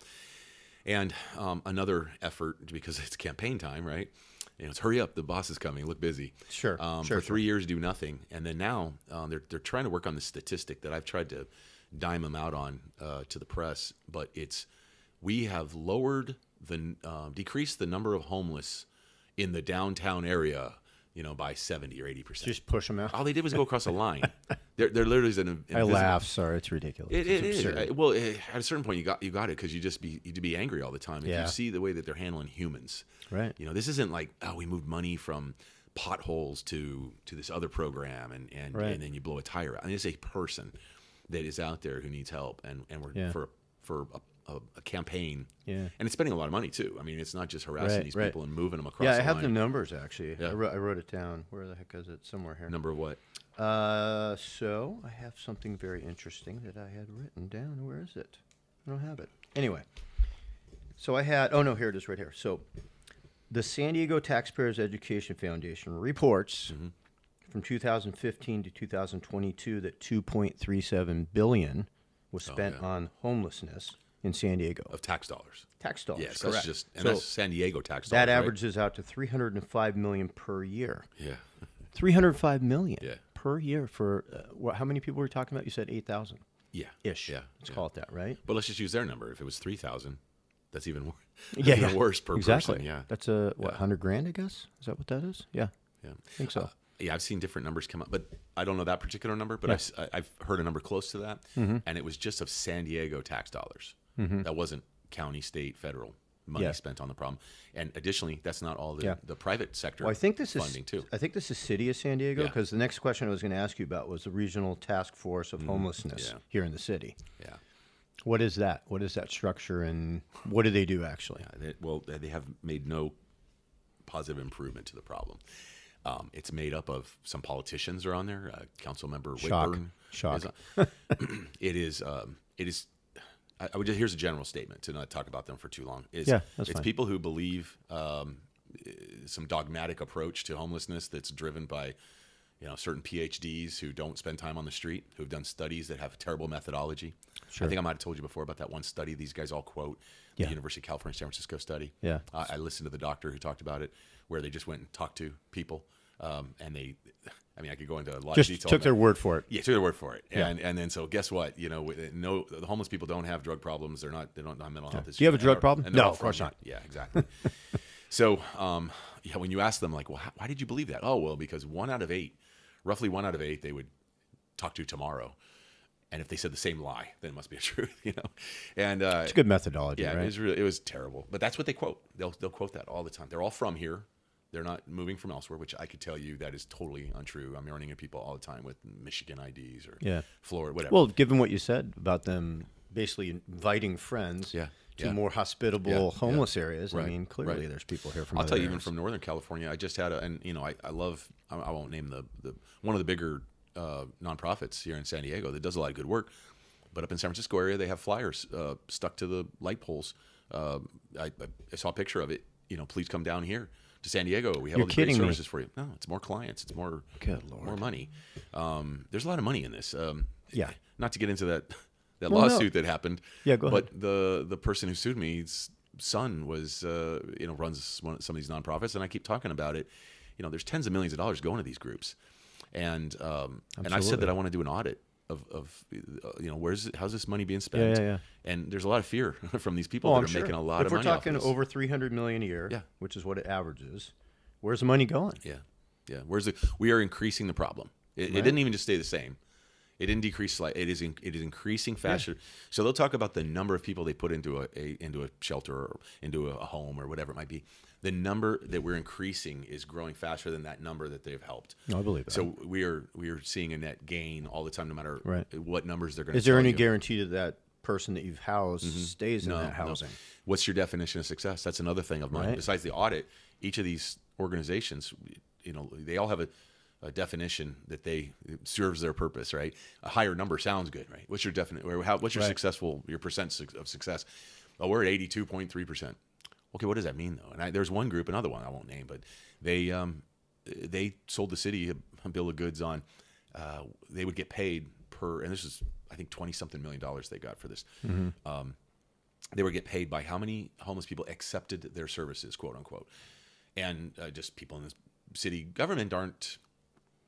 And um, another effort, because it's campaign time, right? You know, it's hurry up. The boss is coming. Look busy. Sure. Um, sure for three sure. years, do nothing. And then now um, they're, they're trying to work on the statistic that I've tried to dime them out on uh, to the press. But it's we have lowered the uh, decreased the number of homeless in the downtown area, you know, by seventy or eighty percent. Just push them out. All they did was go across a line. They're, they're literally an invisible. I laugh. Sorry, it's ridiculous. It, it it's is. Well, it, at a certain point, you got you got it because you just be you'd be angry all the time. If yeah. you see the way that they're handling humans, right? You know, this isn't like, oh, we moved money from potholes to to this other program, and and, right. and then you blow a tire out. I mean, it's a person that is out there who needs help, and and we're yeah. for for a, a, a campaign, yeah. and it's spending a lot of money too. I mean, it's not just harassing right, these right. people and moving them across. Yeah, I the have line. the numbers actually. Yeah. I, wrote, I wrote it down. Where the heck is it? Somewhere here. Number what? Uh, so I have something very interesting that I had written down. Where is it? I don't have it. Anyway, so I had, oh no, here it is right here. So the San Diego Taxpayers Education Foundation reports mm-hmm. from two thousand fifteen to two thousand twenty-two that two point three seven billion dollars was spent oh, yeah. on homelessness in San Diego. Of tax dollars. Tax dollars, yes, correct. That's just, and so that's San Diego tax dollars, that averages right? out to three hundred five million dollars per year. Yeah. three hundred five million dollars. Yeah. Per year for uh, how many people were you talking about? You said eight thousand. Yeah, ish. Yeah, let's yeah. call it that, right? But let's just use their number. If it was three thousand, that's even worse. That's yeah, even yeah. worse per exactly. person. Yeah, that's a what yeah. hundred grand, I guess. Is that what that is? Yeah, yeah, I think so. Uh, yeah, I've seen different numbers come up, but I don't know that particular number. But yeah. I've, I've heard a number close to that, mm-hmm. and it was just of San Diego tax dollars. Mm-hmm. That wasn't county, state, federal. money yeah. spent on the problem. And additionally, that's not all the, yeah. the private sector well, I think this funding is, too. I think this is City of San Diego, because yeah. the next question I was going to ask you about was the Regional Task Force of mm, Homelessness yeah. here in the city. Yeah. What is that? What is that structure, and what do they do actually? Yeah, they, well, they have made no positive improvement to the problem. Um, it's made up of some politicians are on there. Uh, Council Member Whitburn. Shock. Shock. It is. Um, it is. I, I would just, here's a general statement to not talk about them for too long. It's, yeah, that's it's fine. People who believe um, some dogmatic approach to homelessness that's driven by, you know, certain P H Ds who don't spend time on the street, who've done studies that have terrible methodology. Sure. I think I might have told you before about that one study these guys all quote, the yeah. University of California, San Francisco study. Yeah, uh, I listened to the doctor who talked about it, where they just went and talked to people, um, and they, I mean, I could go into a lot just of detail. Just took their word for it. Yeah, took their word for it. Yeah. And and then so guess what? You know, no, the homeless people don't have drug problems. They're not. They don't have mental health issues. Do you have a drug problem? No, of course not. Yeah, exactly. So, um, yeah, when you ask them, like, well, how, why did you believe that? Oh, well, because one out of eight, roughly one out of eight, they would talk to tomorrow. And if they said the same lie, then it must be a truth, you know. And uh, it's a good methodology, yeah, right? It was really, it was terrible, but that's what they quote. They'll they'll quote that all the time. They're all from here; they're not moving from elsewhere, which I could tell you that is totally untrue. I'm running into people all the time with Michigan I Ds or yeah. Florida, whatever. Well, given what you said about them basically inviting friends, yeah. to yeah. more hospitable yeah. homeless yeah. areas, right. I mean, clearly right. there's people here from. I'll other tell you, areas. Even from Northern California, I just had a, and you know, I I love. I won't name the the one of the bigger. Uh, nonprofits here in San Diego that does a lot of good work, but up in San Francisco area they have flyers uh, stuck to the light poles. Uh, I, I saw a picture of it. You know, please come down here to San Diego. We have You're all the great services me. For you. No, it's more clients. It's more good Lord. More money. Um, there's a lot of money in this. Um, yeah. Not to get into that that well, lawsuit no. that happened. Yeah, go ahead. But the the person who sued me's son was uh, you know runs one, some of these nonprofits, and I keep talking about it. You know, there's tens of millions of dollars going to these groups. And um, and I said that I want to do an audit of, of uh, you know, where's it, how's this money being spent? Yeah, yeah, yeah. And there's a lot of fear from these people oh, that I'm are sure. making a lot if of money. If we're talking off over three hundred million dollars a year, yeah. which is what it averages, where's the money going? Yeah, yeah. Where's the? We are increasing the problem. It, right. it didn't even just stay the same. It didn't decrease slightly. It is in, it is increasing faster. Yeah. So they'll talk about the number of people they put into a, a into a shelter or into a home or whatever it might be. The number that we're increasing is growing faster than that number that they've helped. No, I believe that. So we are we are seeing a net gain all the time, no matter right. what numbers they're going to. Is there any you. guarantee that that person that you've housed mm-hmm. stays no, in that housing? No. What's your definition of success? That's another thing of mine. Right. Besides the audit, each of these organizations, you know, they all have a. a definition that they serves their purpose, right? A higher number sounds good, right? What's your definite, or how, what's your right. successful, your percent su of success? Oh, we're at eighty-two point three percent. Okay, what does that mean though? And I, there's one group, another one I won't name, but they um, they sold the city a, a bill of goods on, uh, they would get paid per, and this is I think twenty something million dollars they got for this. Mm-hmm. um, they would get paid by how many homeless people accepted their services, quote unquote. And uh, just people in this city government aren't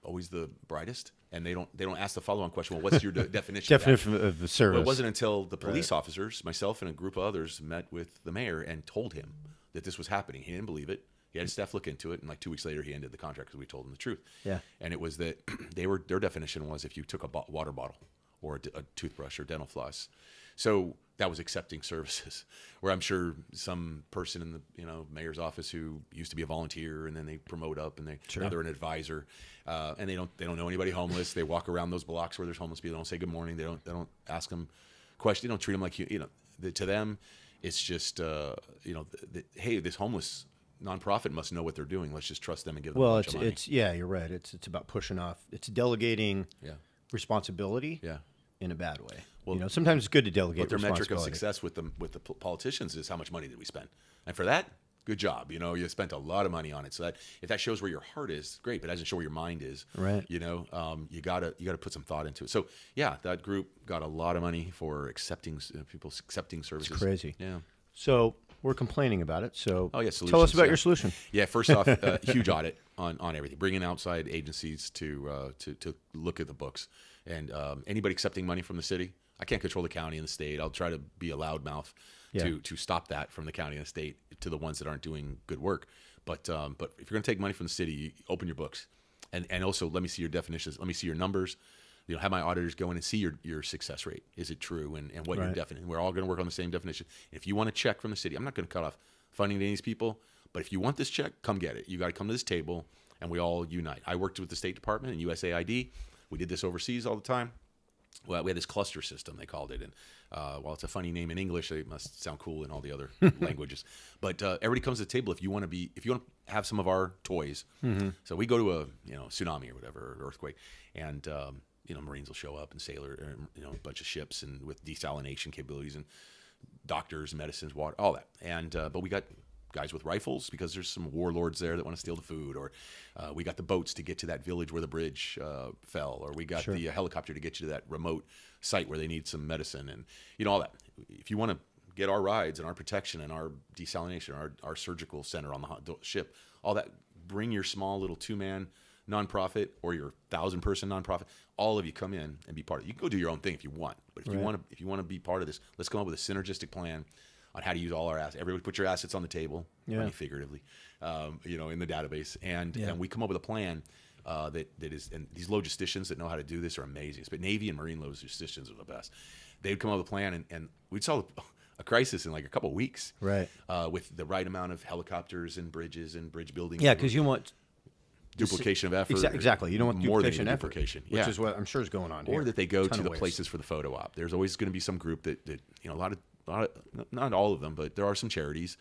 always the brightest, and they don't they don't ask the follow-on question, well, what's your de definition definition of, of the service? Well, it wasn't until the police right. officers, myself and a group of others, met with the mayor and told him that this was happening. He didn't believe it. He had his staff look into it, and like two weeks later he ended the contract because we told him the truth. Yeah. And it was that they were their definition was if you took a bo water bottle or a, a toothbrush or dental floss. So that was accepting services, where I'm sure some person in the you know mayor's office who used to be a volunteer and then they promote up and they sure. now they're an advisor, uh, and they don't they don't know anybody homeless. They walk around those blocks where there's homeless people. They don't say good morning. They don't they don't ask them questions. They don't treat them like you you know. The, to them, it's just uh, you know the, the, hey, this homeless nonprofit must know what they're doing. Let's just trust them and give them. Well, a bunch it's of money. It's yeah, you're right. It's it's about pushing off. It's delegating yeah. responsibility yeah. in a bad way. Well, you know, sometimes it's good to delegate. But their metric of success with them, with the politicians, is how much money did we spend, and for that, good job. You know, you spent a lot of money on it. So that if that shows where your heart is, great. But it doesn't show where your mind is. Right. You know, um, you gotta you gotta put some thought into it. So yeah, that group got a lot of money for accepting uh, people accepting services. It's crazy. Yeah. So we're complaining about it. So oh, yeah, tell us about yeah. your solution. Yeah. First off, uh, huge audit on on everything. Bringing outside agencies to uh, to to look at the books, and um, anybody accepting money from the city. I can't control the county and the state. I'll try to be a loudmouth yeah. to to stop that from the county and the state to the ones that aren't doing good work. But um, but if you're going to take money from the city, you open your books, and and also let me see your definitions. Let me see your numbers. you know, have my auditors go in and see your, your success rate. Is it true? And, and what right. you're defining. We're all going to work on the same definition. If you want a check from the city, I'm not going to cut off funding to any of these people, but if you want this check, come get it. You got to come to this table and we all unite. I worked with the State Department and U S A I D. We did this overseas all the time. Well, we had this cluster system, they called it. And uh, while it's a funny name in English, it must sound cool in all the other languages. But uh, everybody comes to the table if you want to be, if you want to have some of our toys. Mm-hmm. So we go to a, you know, tsunami or whatever, or earthquake, and um, you know, Marines will show up and sailor, you know, a bunch of ships and with desalination capabilities and doctors, medicines, water, all that. And uh, but we got guys with rifles because there's some warlords there that want to steal the food, or uh, we got the boats to get to that village where the bridge uh, fell, or we got sure. the uh, helicopter to get you to that remote site where they need some medicine, and you know, all that. If you want to get our rides and our protection and our desalination, our, our surgical center on the ship, all that, bring your small little two-man nonprofit or your thousand-person nonprofit. All of you come in and be part of it. You can go do your own thing if you want, but if right. you want to, if you want to be part of this, let's come up with a synergistic plan on how to use all our assets. Everybody put your assets on the table, yeah. money figuratively, um, you know, in the database. And, yeah. and we come up with a plan uh, that, that is, and these logisticians that know how to do this are amazing. But Navy and Marine logisticians are the best. They'd come up with a plan, and, and we'd solve a crisis in like a couple of weeks. Right. Uh, with the right amount of helicopters and bridges and bridge building. Yeah, because you want duplication of effort. Exactly. You don't want more duplication than duplication, effort, which yeah. is what I'm sure is going on or here. Or that they go to the ways. places for the photo op. There's always going to be some group that, that, you know, a lot of, Not, not all of them, but there are some charities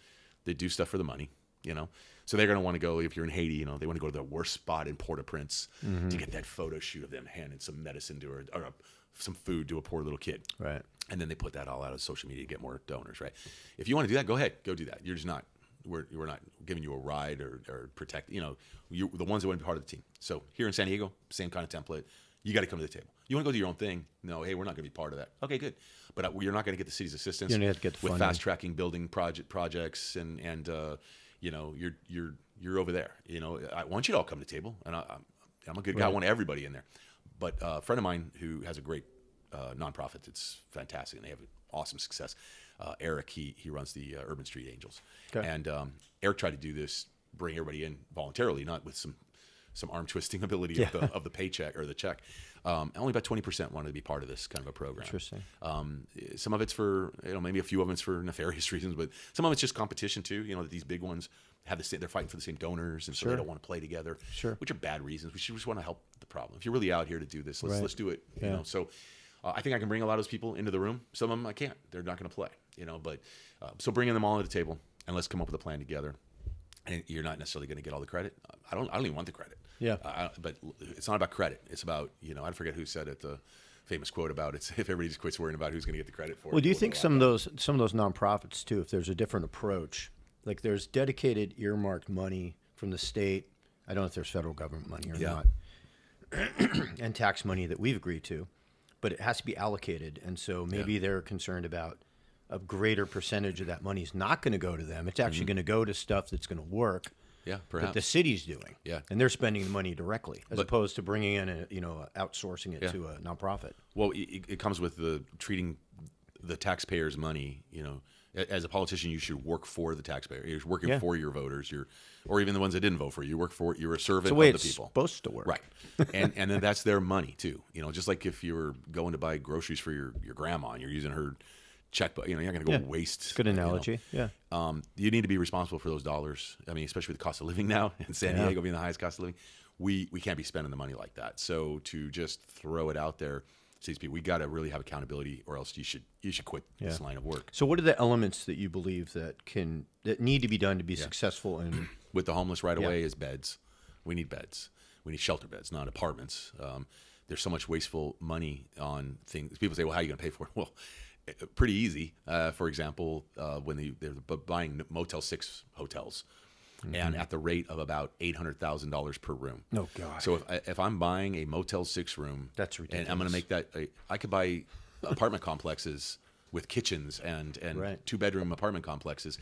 that do stuff for the money, you know. So they're going to want to go, if you're in Haiti, you know, they want to go to the worst spot in Port-au-Prince mm-hmm. to get that photo shoot of them handing some medicine to her, or a, some food to a poor little kid. Right. And then they put that all out on social media to get more donors, right? If you want to do that, go ahead. Go do that. You're just not, we're, we're not giving you a ride or, or protect, you know, you're the ones that want to be part of the team. So here in San Diego, same kind of template. You got to come to the table. You want to go do your own thing? No, hey, we're not going to be part of that. Okay, good. But you're not going to get the city's assistance you have to get the with fast-tracking building project projects, and and uh, you know, you're you're you're over there. You know, I want you to all come to the table, and I, I'm a good right. guy. I want everybody in there. But uh, a friend of mine who has a great uh, nonprofit that's fantastic, and they have an awesome success. Uh, Eric, he he runs the uh, Urban Street Angels, okay. and um, Eric tried to do this, bring everybody in voluntarily, not with some. some arm twisting ability yeah. of, the, of the paycheck or the check. Um, only about twenty percent wanted to be part of this kind of a program. Interesting. Um, some of it's for, you know, maybe a few of it's for nefarious reasons, but some of it's just competition too. You know, that these big ones have the same, they're fighting for the same donors, and sure. so they don't want to play together, sure. which are bad reasons. We should just want to help the problem. If you're really out here to do this, let's, right. let's do it. Yeah. You know, so uh, I think I can bring a lot of those people into the room. Some of them I can't, they're not going to play, you know, but uh, so bringing them all to the table and let's come up with a plan together. And you're not necessarily going to get all the credit. I don't. I don't even want the credit. Yeah. Uh, but it's not about credit. It's about, you know, I forget who said it. The famous quote about it's if everybody just quits worrying about who's going to get the credit for. Well, it. Well, do you think some of those some of those nonprofits too? If there's a different approach, like there's dedicated earmarked money from the state. I don't know if there's federal government money or yeah. not, and tax money that we've agreed to, but it has to be allocated. And so maybe yeah. they're concerned about. A greater percentage of that money is not going to go to them. It's actually mm-hmm. going to go to stuff that's going to work. Yeah, perhaps. That the city's doing. Yeah, and they're spending the money directly as but, opposed to bringing in, a, you know, outsourcing it yeah. to a nonprofit. Well, it, it comes with the treating the taxpayers' money. You know, as a politician, you should work for the taxpayer. You're working yeah. for your voters. You're, or even the ones that didn't vote for you. You work for. You're a servant of the people. It's the way it's supposed to work, right? And and then that's their money too. You know, just like if you were going to buy groceries for your your grandma and you're using her. Checkbook, you know, you're not going to go yeah. waste. Good analogy. You know. Yeah. Um, you need to be responsible for those dollars. I mean, especially with the cost of living now, and San yeah. Diego being the highest cost of living, we we can't be spending the money like that. So to just throw it out there, C S P, we got to really have accountability, or else you should you should quit yeah. this line of work. So what are the elements that you believe that can that need to be done to be yeah. successful in with the homeless right away? Yeah. Is beds. We need beds. We need shelter beds, not apartments. Um, there's so much wasteful money on things. People say, well, how are you going to pay for it? Well. Pretty easy. Uh, for example, uh, when they, they're buying Motel six hotels, mm-hmm. and at the rate of about eight hundred thousand dollars per room. Oh God! So if, I, if I'm buying a Motel six room, that's ridiculous. And I'm going to make that. A, I could buy apartment complexes with kitchens and and right. two bedroom apartment complexes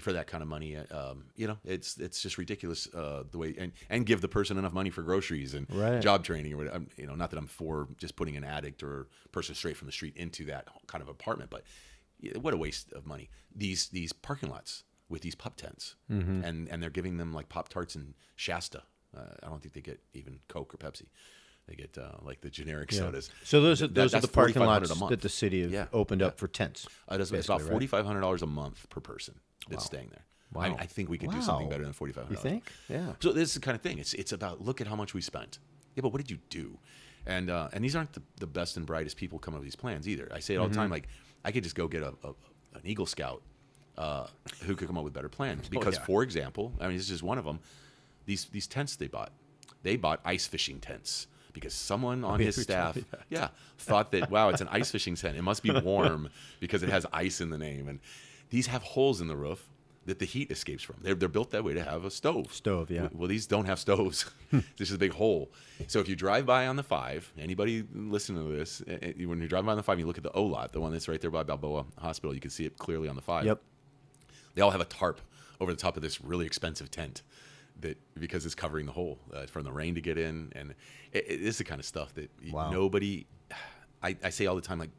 for that kind of money. Um, you know, it's it's just ridiculous uh, the way and and give the person enough money for groceries and right. job training or whatever. You know, not that I'm for just putting an addict or person straight from the street into that kind of apartment, but what a waste of money. These these parking lots with these pup tents, mm-hmm. and and they're giving them like Pop Tarts and Shasta. Uh, I don't think they get even Coke or Pepsi. They get uh, like the generic yeah. sodas. So those are those that, are the parking lots that the city have yeah. opened yeah. up for tents. Uh, it's about forty-five hundred dollars right? a month per person that's wow. staying there. Wow. I, I think we could wow. do something better than forty-five hundred dollars. You think? Yeah. So this is the kind of thing. It's it's about look at how much we spent. Yeah, but what did you do? And uh, and these aren't the, the best and brightest people coming up with these plans either. I say it all mm-hmm. the time. Like I could just go get a, a an Eagle Scout uh, who could come up with better plans. Because oh, yeah. for example, I mean this is just one of them. These these tents they bought, they bought ice fishing tents. Because someone on his staff yeah, thought that, wow, it's an ice fishing tent. It must be warm because it has ice in the name. And these have holes in the roof that the heat escapes from. They're, they're built that way to have a stove. Stove, yeah. Well, these don't have stoves. This is a big hole. So if you drive by on the five, anybody listening to this, when you're driving by on the five, you look at the O-lot, the one that's right there by Balboa Hospital. You can see it clearly on the five. Yep. They all have a tarp over the top of this really expensive tent. That because it's covering the hole uh, from the rain to get in, and it, it is the kind of stuff that wow. nobody. I, I say all the time, like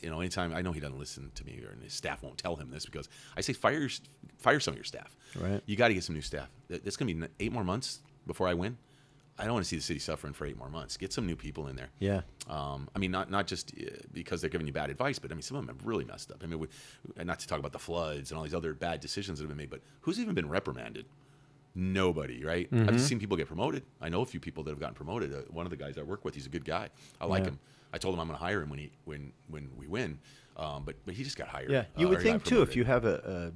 you know, anytime I know he doesn't listen to me, or and his staff won't tell him this because I say fire fire some of your staff. Right, you got to get some new staff. It's going to be eight more months before I win. I don't want to see the city suffering for eight more months. Get some new people in there. Yeah. Um. I mean, not not just because they're giving you bad advice, but I mean, some of them have really messed up. I mean, we, not to talk about the floods and all these other bad decisions that have been made, but who's even been reprimanded? Nobody, right? Mm-hmm. I've seen people get promoted. I know a few people that have gotten promoted. Uh, one of the guys I work with, he's a good guy. I like yeah. him. I told him I'm going to hire him when he when when we win, um, but but he just got hired. Yeah, you uh, would think too if you have a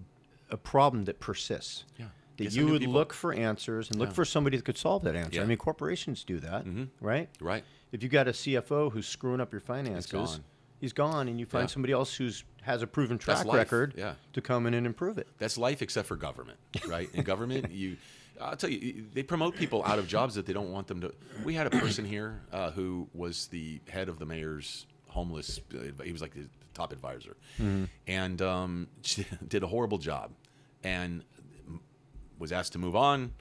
a, a problem that persists, yeah. that you would people. look for answers and look yeah. for somebody that could solve that answer. Yeah. I mean, corporations do that, mm-hmm. right? Right. If you got a C F O who's screwing up your finances, he's gone, he's gone and you find yeah. somebody else who's has a proven track record yeah. to come in and improve it. That's life except for government, right? In government, you, I'll tell you, they promote people out of jobs that they don't want them to. We had a person here uh, who was the head of the mayor's homeless, uh, he was like the top advisor, mm-hmm. and um, she did a horrible job and was asked to move on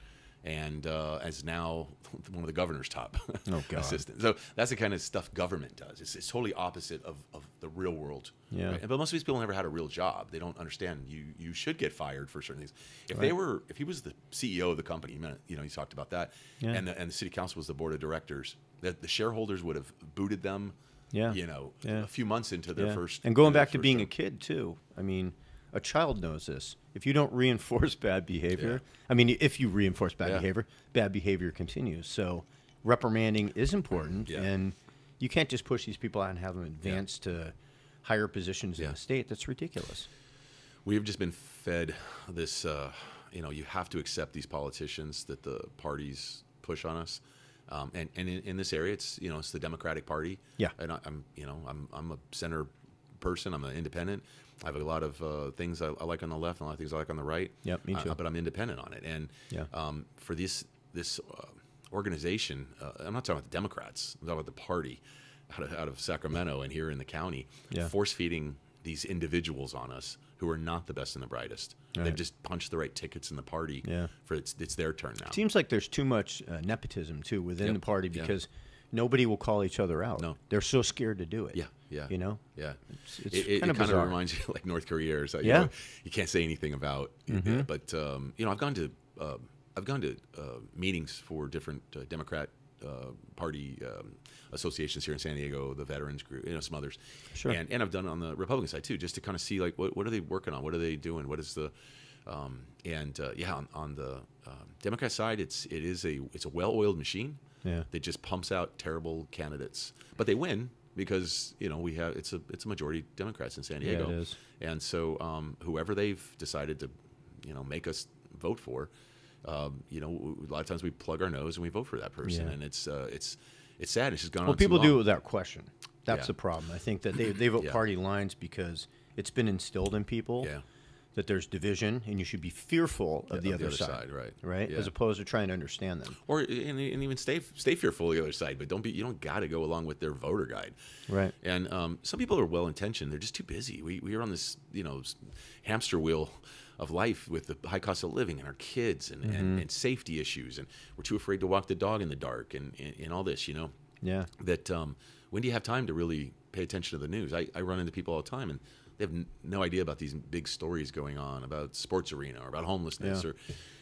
and uh, as now one of the governor's top oh, God. assistants. So that's the kind of stuff government does. It's, it's totally opposite of, of the real world. Yeah. Right? But most of these people never had a real job. They don't understand you you should get fired for certain things. If right. they were, if he was the C E O of the company, you know, he talked about that, yeah. and the, and the city council was the board of directors, that the shareholders would have booted them, yeah. you know, yeah. a few months into their yeah. first. And going back to being term. a kid too. I mean. A child knows this. If you don't reinforce bad behavior, yeah. I mean, if you reinforce bad yeah. behavior, bad behavior continues. So reprimanding is important, yeah. and you can't just push these people out and have them advance yeah. to higher positions yeah. in the state. That's ridiculous. We've just been fed this, uh, you know, you have to accept these politicians that the parties push on us. Um, and and in, in this area, it's, you know, it's the Democratic Party. Yeah. And I, I'm, you know, I'm, I'm a center person. I'm an independent. I have a lot of uh, things I, I like on the left and a lot of things I like on the right. Yep, me too. Uh, but I'm independent on it. And yeah. um, for this this uh, organization, uh, I'm not talking about the Democrats. I'm talking about the party out of, out of Sacramento and here in the county, yeah. force-feeding these individuals on us who are not the best and the brightest. Right. They've just punched the right tickets in the party. Yeah. for It's it's their turn now. It seems like there's too much uh, nepotism, too, within yep. the party because yep. nobody will call each other out. No. They're so scared to do it. Yeah. Yeah, you know, yeah, it's, it's it, it kind, of, kind of reminds you like North Korea or something. Yeah, you know, you can't say anything about. Mm-hmm. it, but um, you know, I've gone to uh, I've gone to uh, meetings for different uh, Democrat uh, Party um, associations here in San Diego, the Veterans Group, you know, some others. Sure. And and I've done it on the Republican side too, just to kind of see like what what are they working on, what are they doing, what is the, um, and uh, yeah, on, on the um, Democrat side, it's it is a it's a well-oiled machine. Yeah, that just pumps out terrible candidates, but they win. Because you know we have it's a it's a majority Democrats in San Diego, yeah, it is. And so um, whoever they've decided to, you know, make us vote for, um, you know, a lot of times we plug our nose and we vote for that person, yeah. and it's uh, it's it's sad. It's just gone. Well, on people too long. do it without question. That's yeah. the problem. I think that they they vote yeah. party lines because it's been instilled in people yeah. that there's division and you should be fearful of yeah, the, of other, the other side, side right? Right, yeah. as opposed to trying to understand them, or and, and even stay stay fearful of the other side, but don't be you don't got to go along with their voter guide, right? And um, some people are well intentioned, they're just too busy. We we are on this you know hamster wheel of life with the high cost of living and our kids and, mm-hmm. and, and safety issues, and we're too afraid to walk the dog in the dark and and, and all this, you know. Yeah. That um, when do you have time to really pay attention to the news? I I run into people all the time and. They have no idea about these big stories going on about sports arena or about homelessness yeah. or,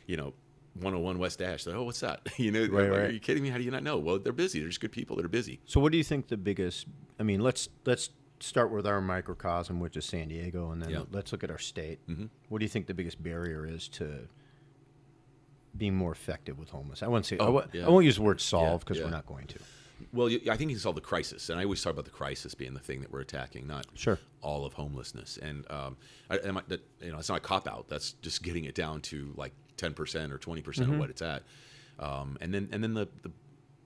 you know, one oh one West Ash. They're like, oh, what's that? You know, right, like, right. Are you kidding me? How do you not know? Well, they're busy. They're just good people. They're busy. So what do you think the biggest, I mean, let's let's start with our microcosm, which is San Diego, and then yeah. let's look at our state. Mm-hmm. What do you think the biggest barrier is to being more effective with homelessness? I wouldn't say, oh, I, yeah. I won't use the word solve because yeah, yeah. we're not going to. Well, you, I think you can solve the crisis, and I always talk about the crisis being the thing that we're attacking, not sure. all of homelessness. And um, I, I, that, you know, it's not a cop out. That's just getting it down to like ten percent or twenty percent mm-hmm. of what it's at. Um, and then, and then the, the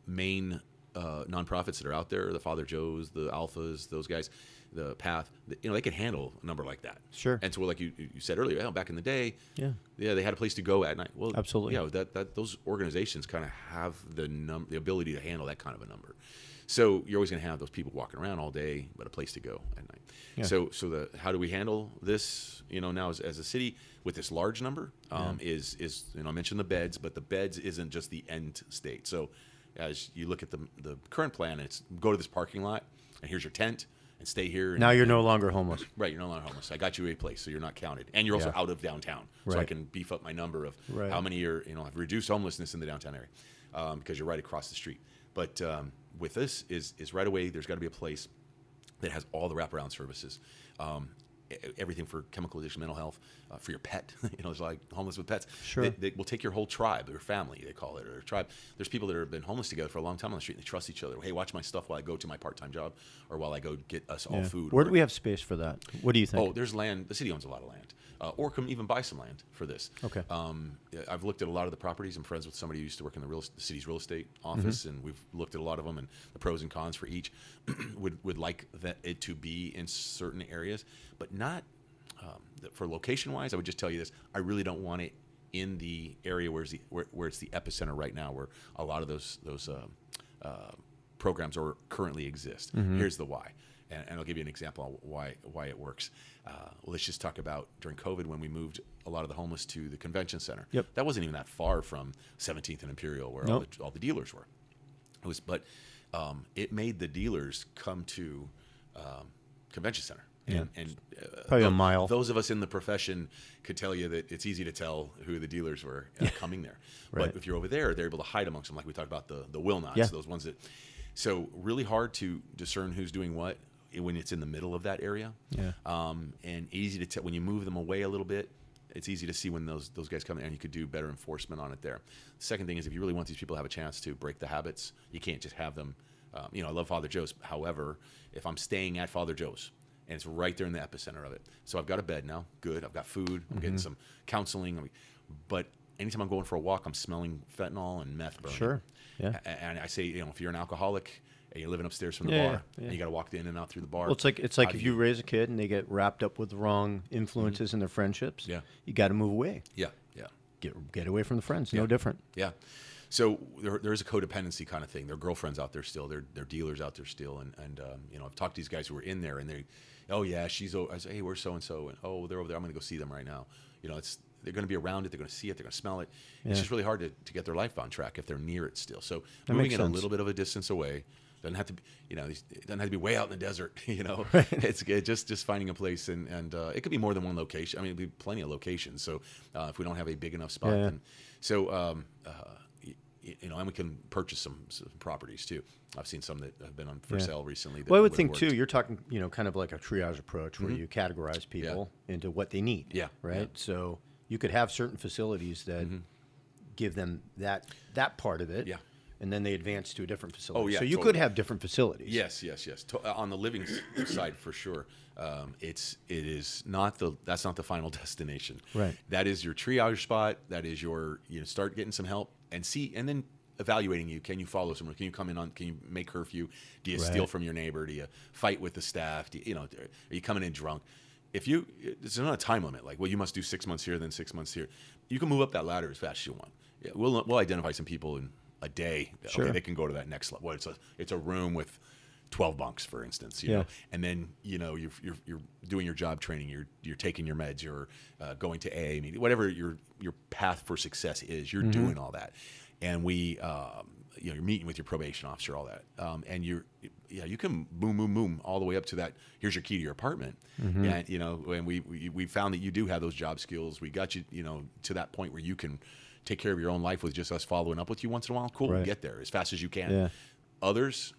main uh, nonprofits that are out there, the Father Joe's, the Alphas, those guys, the Path, the, you know, they can handle a number like that. Sure. And so, like you, you said earlier, well, back in the day, yeah, yeah, they had a place to go at night. Well, absolutely. Yeah, that, that those organizations kind of have the num the ability to handle that kind of a number. So you're always going to have those people walking around all day, but a place to go at night. Yeah. So, so the how do we handle this? You know, now as, as a city with this large number um, yeah. is is you know I mentioned the beds, but the beds isn't just the end state. So as you look at the the current plan, it's go to this parking lot and here's your tent. And stay here. And, now you're and, no longer homeless. Right, you're no longer homeless. I got you a place, so you're not counted, and you're yeah. also out of downtown, right. so I can beef up my number of right. how many are you know I've reduced homelessness in the downtown area um, because you're right across the street. But um, with this is is right away. There's got to be a place that has all the wraparound services, um, everything for chemical addiction, mental health, uh, for your pet. you know, it's like homeless with pets. Sure, they, they will take your whole tribe, your family. They call it or tribe. There's people that have been homeless together for a long time on the street, and they trust each other. Hey, watch my stuff while I go to my part-time job, or while I go get us yeah. all food. Where or, do we have space for that? What do you think? Oh, there's land. The city owns a lot of land, uh, or can even buy some land for this. Okay. Um, I've looked at a lot of the properties. I'm friends with somebody who used to work in the, real, the city's real estate office, mm-hmm. and we've looked at a lot of them and the pros and cons for each. would would like that it to be in certain areas, but not um, for location wise. I would just tell you this: I really don't want it in the area where's the where, where it's the epicenter right now, where a lot of those those um, uh, programs are currently exist. Mm-hmm. Here's the why, and, and I'll give you an example on why why it works. Uh, let's just talk about during COVID when we moved a lot of the homeless to the convention center. Yep. That wasn't even that far from seventeenth and Imperial, where nope. all, the, all the dealers were. It was, but um, it made the dealers come to um, convention center. And, yeah. and uh, probably a mile. Those of us in the profession could tell you that it's easy to tell who the dealers were uh, coming there. right. But if you're over there, they're able to hide amongst them, like we talked about the the will nots, yeah. those ones that. So really hard to discern who's doing what when it's in the middle of that area. Yeah. Um, and easy to tell when you move them away a little bit. It's easy to see when those those guys come in, and you could do better enforcement on it there. The second thing is if you really want these people to have a chance to break the habits, you can't just have them. Um, you know, I love Father Joe's. However, if I'm staying at Father Joe's. And it's right there in the epicenter of it. So I've got a bed now. Good. I've got food. I'm mm-hmm. getting some counseling. But anytime I'm going for a walk, I'm smelling fentanyl and meth burning. Sure. Yeah. And I say, you know, if you're an alcoholic and you're living upstairs from the yeah, bar, yeah. and you got to walk in and out through the bar. Well, it's like it's like if you, you raise a kid and they get wrapped up with the wrong influences mm-hmm. in their friendships. Yeah. You got to move away. Yeah. Yeah. Get get away from the friends. Yeah. No different. Yeah. So there, there is a codependency kind of thing. There are girlfriends out there still. There, there are dealers out there still. And, and um, you know, I've talked to these guys who were in there, and they, oh, yeah, she's over. I say, hey, where's so-and-so? And, oh, they're over there. I'm going to go see them right now. You know, it's they're going to be around it. They're going to see it. They're going to smell it. Yeah. It's just really hard to, to get their life on track if they're near it still. So that moving it a little bit of a distance away doesn't have to be, you know, it doesn't have to be way out in the desert, you know. Right. It's it just just finding a place, and, and uh, it could be more than one location. I mean, it would be plenty of locations. So uh, if we don't have a big enough spot. Yeah. then So, um, uh, you know, and we can purchase some, some properties too. I've seen some that have been on for yeah. sale recently. That well, I would think worked. too, you're talking, you know, kind of like a triage approach where mm-hmm. you categorize people yeah. into what they need. Yeah. Right. Yeah. So you could have certain facilities that mm-hmm. give them that, that part of it. Yeah. And then they advance to a different facility. Oh, yeah. So you totally. could have different facilities. Yes, yes, yes. To on the living side, for sure. Um, it's, it is not the, that's not the final destination. Right. That is your triage spot. That is your, you know, start getting some help and see, and then evaluating you. Can you follow someone? Can you come in on, can you make curfew? Do you right. steal from your neighbor? Do you fight with the staff? Do you, you know, are you coming in drunk? If you, there's not a time limit. Like, well, you must do six months here, then six months here. You can move up that ladder as fast as you want. Yeah, we'll, we'll identify some people in a day. Sure. Okay, they can go to that next level. Well, it's a, it's a room with twelve bunks, for instance, you yeah. know, and then, you know, you're, you're, you're doing your job training, you're, you're taking your meds, you're uh, going to A A, whatever your, your path for success is, you're mm-hmm. doing all that. And we, um, you know, you're meeting with your probation officer, all that. Um, and you're, yeah, you can boom, boom, boom, all the way up to that. Here's your key to your apartment. Mm-hmm. And, you know, and we, we, we found that you do have those job skills. We got you, you know, to that point where you can take care of your own life with just us following up with you once in a while, cool, right. Get there as fast as you can. Yeah. Others,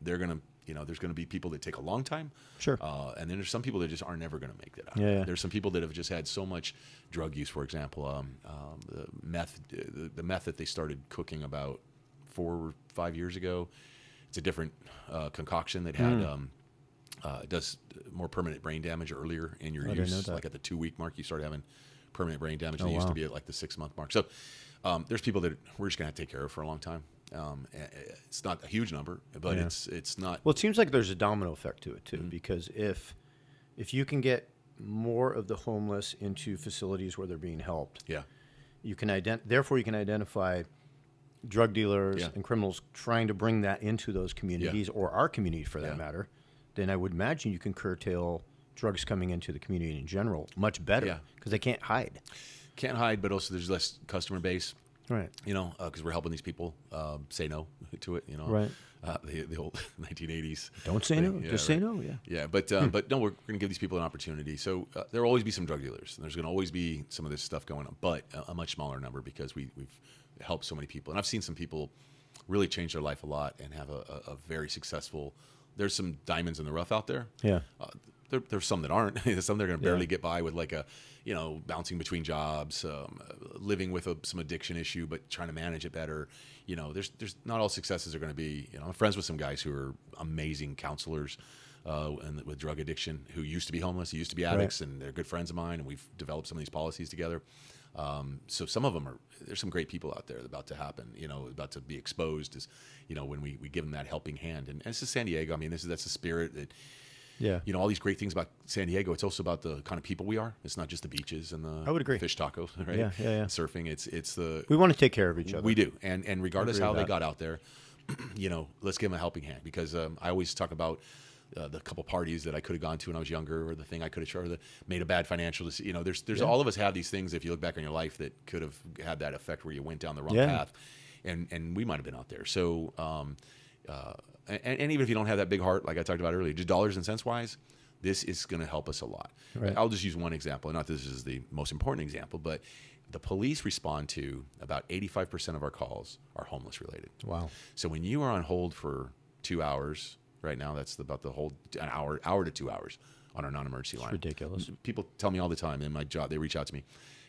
they're going to, you know, there's going to be people that take a long time. Sure. Uh, and then there's some people that just are never going to make that out. Yeah, yeah. There's some people that have just had so much drug use, for example, um, um, the meth, the, the meth that they started cooking about four or five years ago. It's a different uh, concoction that had, mm. um, uh, does more permanent brain damage earlier in your I use. Like at the two week mark, you start having permanent brain damage. Oh, and it wow. used to be at like the six month mark. So um, there's people that we're just going to have to take care of for a long time. Um, it's not a huge number, but yeah. it's it's not. Well, it seems like there's a domino effect to it too, mm-hmm. because if if you can get more of the homeless into facilities where they're being helped, yeah, you can ident- therefore you can identify drug dealers yeah. and criminals trying to bring that into those communities yeah. or our community for that yeah. matter. Then I would imagine you can curtail drugs coming into the community in general much better because yeah. they can't hide. Can't hide, but also there's less customer base. Right. You know, because uh, we're helping these people uh, say no to it, you know. Right. Uh, the, the old nineteen eighties. Don't say thing. no. Yeah, just right. say no, yeah. Yeah, but, uh, hmm. but no, we're going to give these people an opportunity. So uh, there will always be some drug dealers, and there's going to always be some of this stuff going on, but a, a much smaller number because we, we've helped so many people. And I've seen some people really change their life a lot and have a, a, a very successful, there's some diamonds in the rough out there. Yeah. Uh, there, there's some that aren't. Some that are going to barely yeah. get by with like a, you know, bouncing between jobs, um, living with a, some addiction issue, but trying to manage it better. You know, there's there's not all successes are going to be. You know, I'm friends with some guys who are amazing counselors, uh, and with drug addiction who used to be homeless, who used to be addicts, right. and they're good friends of mine, and we've developed some of these policies together. Um, so some of them are, there's some great people out there about to happen, you know, about to be exposed is, you know, when we, we give them that helping hand. And, and it's just San Diego. I mean, this is, that's the spirit that, yeah, you know, all these great things about San Diego. It's also about the kind of people we are. It's not just the beaches and the I would agree. fish tacos, right? Yeah, yeah, yeah. Surfing. It's, it's the, we want to take care of each other. We do. And, and regardless how they got out there, you know, let's give them a helping hand because, um, I always talk about, Uh, the couple parties that I could have gone to when I was younger, or the thing I could have tried, or the, made a bad financial decision. You know, there's there's yeah. all of us have these things. If you look back on your life, that could have had that effect where you went down the wrong yeah. path, and and we might have been out there. So, um, uh, and, and even if you don't have that big heart, like I talked about earlier, just dollars and cents wise, this is going to help us a lot. Right. I'll just use one example, and not that this is the most important example, but the police respond to about eighty-five percent of our calls are homeless related. Wow. So when you are on hold for two hours. Right now, that's about the whole an hour, hour to two hours on our non-emergency line. It's ridiculous. People tell me all the time in my job, they reach out to me,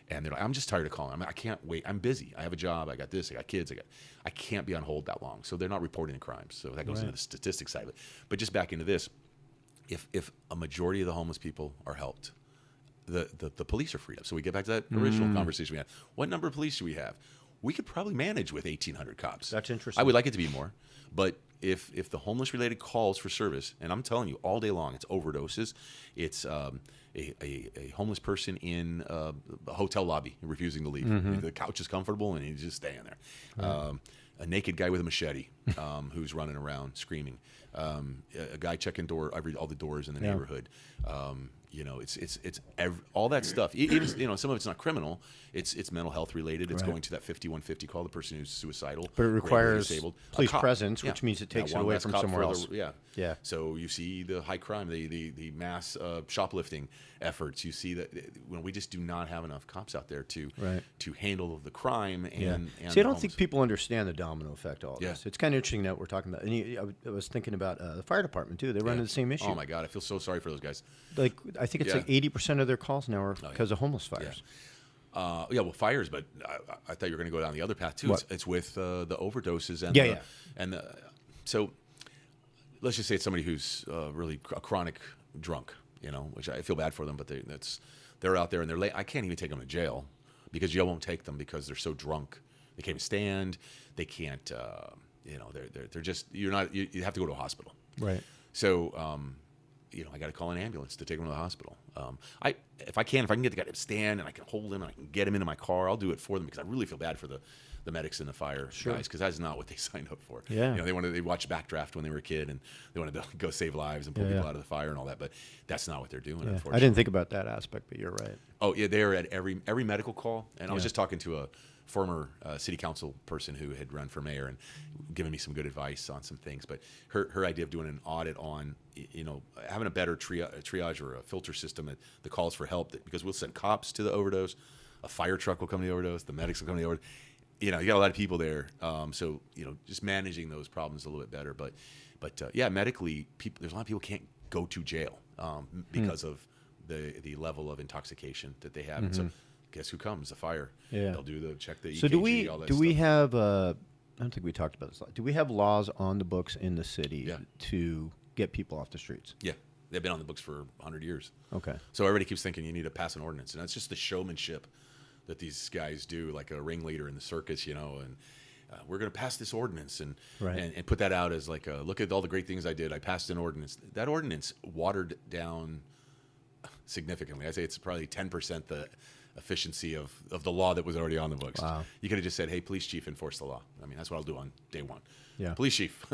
and they're like, "I'm just tired of calling. I'm, I can't wait. I'm busy. I have a job. I got this. I got kids. I got. I can't be on hold that long." So they're not reporting the crimes. So that goes right. into the statistics side of it. But just back into this, if if a majority of the homeless people are helped, the the, the police are freed up. So we get back to that original mm. conversation we had. What number of police do we have? We could probably manage with eighteen hundred cops. That's interesting. I would like it to be more, but. If if the homeless-related calls for service, and I'm telling you all day long, it's overdoses, it's um, a, a, a homeless person in uh, a hotel lobby refusing to leave. Mm-hmm. The couch is comfortable and he's just staying there. Mm-hmm. um, a naked guy with a machete um, who's running around screaming. Um, a, a guy checking door every all the doors in the yeah. neighborhood. Um, you know, it's it's it's every, all that stuff. Even you know, some of it's not criminal. It's it's mental health related. It's right. going to that fifty-one fifty call, the person who's suicidal, but it requires police presence, yeah. which means it takes yeah, it away from somewhere else. The, yeah, yeah. So you see the high crime, the the the mass uh, shoplifting efforts. You see that when we just do not have enough cops out there to right. to handle the crime. And, yeah. and see, I don't homes. think people understand the domino effect. All of yeah. this. It's kind of interesting that we're talking about. And you, I was thinking about uh, the fire department too. They run yeah. into the same issue. Oh my God, I feel so sorry for those guys. Like. I think it's yeah. like eighty percent of their calls now are because oh, yeah. of homeless fires. Yeah, uh, yeah well, fires, but I, I thought you were going to go down the other path, too. It's, it's with uh, the overdoses. And yeah, the, yeah. And the, so let's just say it's somebody who's uh, really a chronic drunk, you know, which I feel bad for them, but they, that's, they're out there and they're late. I can't even take them to jail because jail won't take them because they're so drunk. They can't stand. They can't, uh, you know, they're, they're, they're just, you're not, you, you have to go to a hospital. Right. So, um, you know, I got to call an ambulance to take him to the hospital. Um, I, if I can, if I can get the guy to stand and I can hold him and I can get him into my car, I'll do it for them because I really feel bad for the, the medics and the fire sure. guys because that's not what they signed up for. Yeah. You know, they wanted they watched Backdraft when they were a kid and they wanted to go save lives and pull yeah, people yeah. out of the fire and all that, but that's not what they're doing. Yeah. Unfortunately, I didn't think about that aspect, but you're right. Oh yeah, they are at every every medical call, and yeah. I was just talking to a former uh, city council person who had run for mayor and given me some good advice on some things, but her, her idea of doing an audit on, you know, having a better triage, triage or a filter system at the calls for help, that because we'll send cops to the overdose, a fire truck will come to the overdose, the medics will come to the overdose. You know, you got a lot of people there. Um, so, you know, just managing those problems a little bit better. But, but uh, yeah, medically, people, there's a lot of people can't go to jail um, because hmm. of the the level of intoxication that they have. Mm-hmm. And so guess who comes? The fire. Yeah. They'll do the check the E K G, so do we, all that do stuff. We have, uh, I don't think we talked about this a lot. Do we have laws on the books in the city yeah. to get people off the streets? Yeah. They've been on the books for a hundred years. Okay. So everybody keeps thinking you need to pass an ordinance. And that's just the showmanship that these guys do, like a ringleader in the circus, you know, and uh, we're going to pass this ordinance and, right. and and put that out as like, a, look at all the great things I did. I passed an ordinance. That ordinance watered down significantly. I'd say it's probably ten percent the efficiency of, of the law that was already on the books. Wow. You could have just said, hey, police chief, enforce the law. I mean, that's what I'll do on day one. Yeah. Police chief,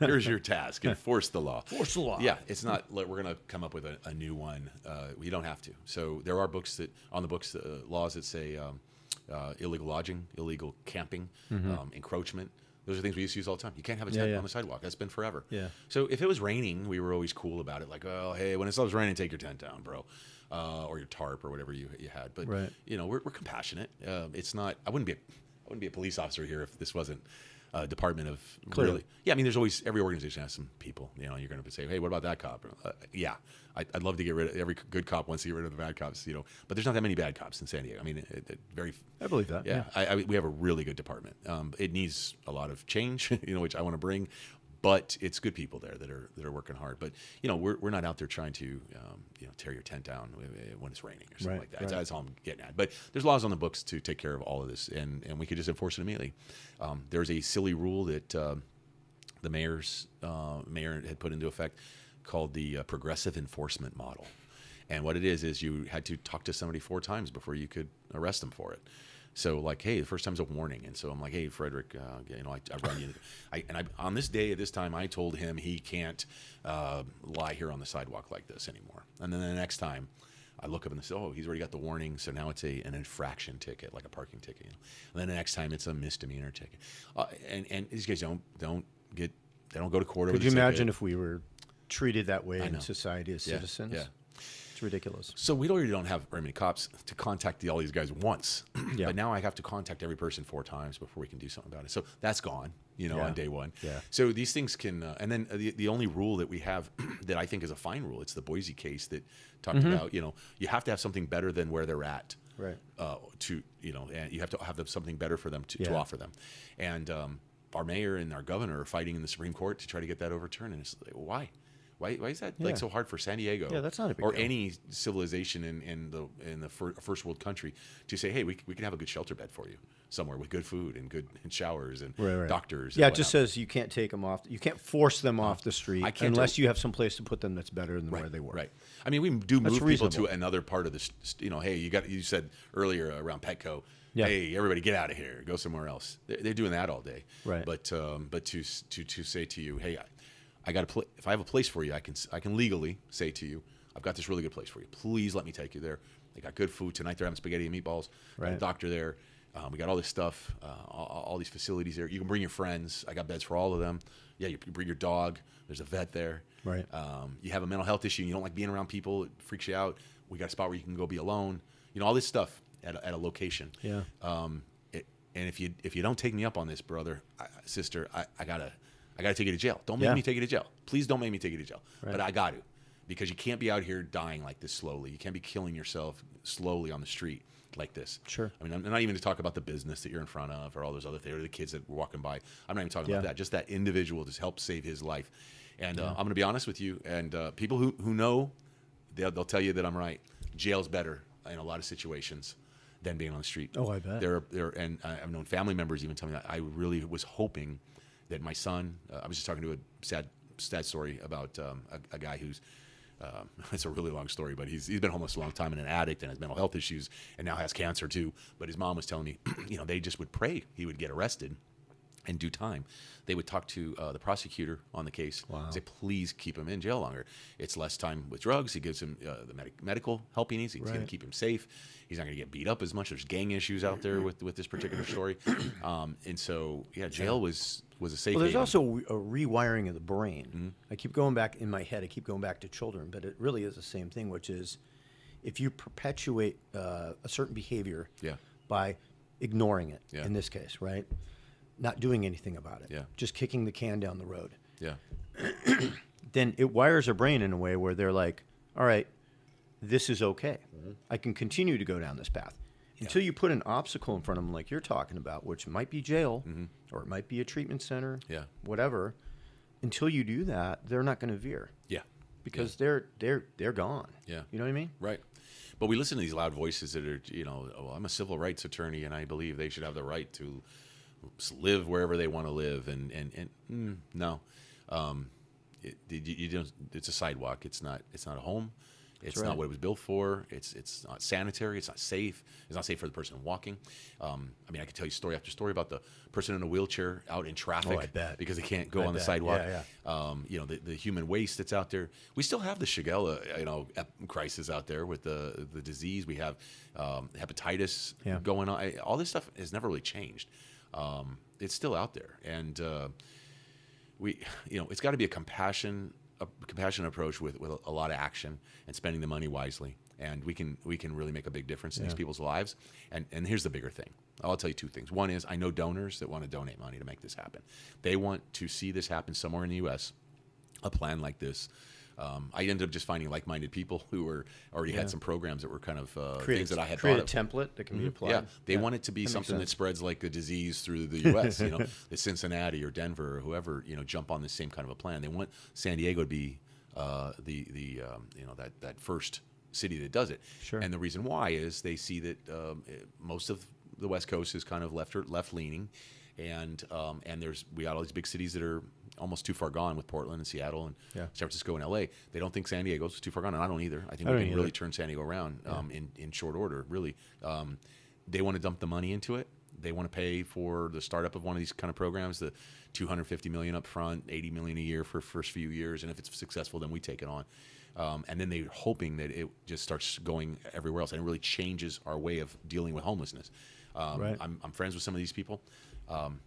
here's your task. Enforce the law. Enforce the law. Yeah. It's not like we're going to come up with a, a new one. Uh, we don't have to. So there are books that on the books, uh, laws that say um, uh, illegal lodging, illegal camping, mm-hmm. um, encroachment. Those are things we used to use all the time. You can't have a tent yeah, yeah. on the sidewalk. That's been forever. Yeah. So if it was raining, we were always cool about it. Like, oh, hey, when it stops raining, take your tent down, bro. Uh, or your tarp or whatever you you had. But, right. you know, we're, we're compassionate. Uh, it's not, I wouldn't be a, I wouldn't be a police officer here if this wasn't a department of clearly. Really, yeah, I mean, there's always, every organization has some people, you know, you're going to say, hey, what about that cop? Uh, yeah, I, I'd love to get rid of, every good cop wants to get rid of the bad cops, you know, but there's not that many bad cops in San Diego. I mean, it, it, very. I believe that. Yeah, yeah. I, I, we have a really good department. Um, it needs a lot of change, you know, which I want to bring. But it's good people there that are that are working hard. But you know, we're we're not out there trying to um, you know tear your tent down when it's raining or something right, like that. Right. That's all I'm getting at. But there's laws on the books to take care of all of this, and and we could just enforce it immediately. Um, there's a silly rule that uh, the mayor's uh, mayor had put into effect called the uh, progressive enforcement model, and what it is is you had to talk to somebody four times before you could arrest them for it. So like, hey, the first time's a warning, and so I'm like, hey, Frederick, uh, you know, I, I run you, I, and I, on this day at this time, I told him he can't uh, lie here on the sidewalk like this anymore. And then the next time, I look up and say, oh, he's already got the warning, so now it's a an infraction ticket, like a parking ticket. You know? And then the next time, it's a misdemeanor ticket. Uh, and and these guys don't don't get, they don't go to court. Could over you imagine if we were treated that way in society as yeah, citizens? Yeah. It's ridiculous. So we already don't have very many cops to contact the, all these guys once. Yeah. But now I have to contact every person four times before we can do something about it. So that's gone, you know, yeah. on day one. Yeah. So these things can, uh, and then the, the only rule that we have that I think is a fine rule, it's the Boise case that talked mm-hmm. about, you know, you have to have something better than where they're at. Right. Uh, to, you know, and you have to have them, something better for them to, yeah. to offer them. And um, our mayor and our governor are fighting in the Supreme Court to try to get that overturned. And it's like, why? Why, why is that yeah. like so hard for San Diego yeah, that's not a big or deal. Any civilization in, in the in the fir first world country to say, hey, we, we can have a good shelter bed for you somewhere with good food and good and showers and right, right. doctors. Yeah, and it just says you can't take them off. You can't force them uh, off the street unless you have some place to put them that's better than right, where they were. Right. I mean, we do move that's people reasonable. To another part of the, you know, hey, you got you said earlier around Petco. Yeah. Hey, everybody, get out of here. Go somewhere else. They're, they're doing that all day. Right. But um, but to to to say to you, hey. I, I got to if I have a place for you, I can I can legally say to you, I've got this really good place for you. Please let me take you there. They got good food tonight. They're having spaghetti and meatballs. Right. Got a doctor there. Um, we got all this stuff. Uh, all, all these facilities there. You can bring your friends. I got beds for all of them. Yeah, you, you bring your dog. There's a vet there. Right. Um, you have a mental health issue. And you don't like being around people. It freaks you out. We got a spot where you can go be alone. You know all this stuff at a, at a location. Yeah. Um. It, and if you if you don't take me up on this, brother, I, sister, I, I gotta. I got to take you to jail. Don't make yeah. me take you to jail. Please don't make me take you to jail. Right. But I got to, because you can't be out here dying like this slowly. You can't be killing yourself slowly on the street like this. Sure. I mean, I'm not even to talk about the business that you're in front of or all those other things or the kids that were walking by. I'm not even talking yeah. about that. Just that individual just helped save his life. And yeah. uh, I'm going to be honest with you. And uh, people who, who know, they'll, they'll tell you that I'm right. Jail's better in a lot of situations than being on the street. Oh, I bet. There, there, and I've known family members even tell me that I really was hoping that my son, uh, I was just talking to a sad, sad story about um, a, a guy who's, um, it's a really long story, but he's he's been homeless a long time and an addict and has mental health issues and now has cancer too. But his mom was telling me, you know, they just would pray he would get arrested in due time. They would talk to uh, the prosecutor on the case wow. and say, please keep him in jail longer. It's less time with drugs. He gives him uh, the medic medical help he needs. He's right. going to keep him safe. He's not going to get beat up as much. There's gang issues out there with, with this particular story. Um, and so, yeah, jail was... was a safe well, there's haven. Also a rewiring of the brain. Mm-hmm. I keep going back in my head. I keep going back to children, but it really is the same thing, which is if you perpetuate uh, a certain behavior yeah. by ignoring it, yeah. in this case, right? Not doing anything about it, yeah. just kicking the can down the road. Yeah. Then it wires our brain in a way where they're like, all right, this is okay. Mm-hmm. I can continue to go down this path. Yeah. Until you put an obstacle in front of them like you're talking about, which might be jail, mm-hmm. or it might be a treatment center, yeah. whatever. Until you do that, they're not going to veer. Yeah. Because yeah. they're they're they're gone. Yeah. You know what I mean? Right. But we listen to these loud voices that are, you know, oh, I'm a civil rights attorney and I believe they should have the right to live wherever they want to live. And, and, and mm, no, um, it, you, you don't, it's a sidewalk. It's not, it's not a home. It's right. not what it was built for. It's it's not sanitary. It's not safe. It's not safe for the person walking. Um, I mean, I could tell you story after story about the person in a wheelchair out in traffic oh, I bet. because they can't go I on bet. the sidewalk. Yeah, yeah. Um, you know, the, the human waste that's out there. We still have the Shigella, you know, crisis out there with the the disease. We have um, hepatitis yeah. going on. I, all this stuff has never really changed. Um, it's still out there, and uh, we, you know, it's got to be a compassion. A compassionate approach with, with a lot of action and spending the money wisely, and we can we can really make a big difference in yeah. these people's lives. And and here's the bigger thing. I'll tell you two things. One is I know donors that want to donate money to make this happen. They want to see this happen somewhere in the U S. A plan like this. Um, I ended up just finding like-minded people who were already yeah. had some programs that were kind of uh, create, things that I had create thought a of. template that can mm-hmm. be applied. Yeah, they yeah. want it to be that something that spreads like a disease through the U S You know, that Cincinnati or Denver or whoever you know jump on the same kind of a plan. They want San Diego to be uh, the the um, you know that that first city that does it. Sure. And the reason why is they see that um, most of the West Coast is kind of left or left leaning, and um, and there's we got all these big cities that are almost too far gone with Portland and Seattle and yeah. San Francisco and L A. They don't think San Diego's too far gone, and I don't either. I think I we can either. really turn San Diego around um, yeah. in, in short order, really. Um, they want to dump the money into it. They want to pay for the startup of one of these kind of programs, the two hundred fifty million dollars up front, eighty million dollars a year for the first few years, and if it's successful, then we take it on. Um, and then they're hoping that it just starts going everywhere else, and it really changes our way of dealing with homelessness. Um, right. I'm, I'm friends with some of these people. Um,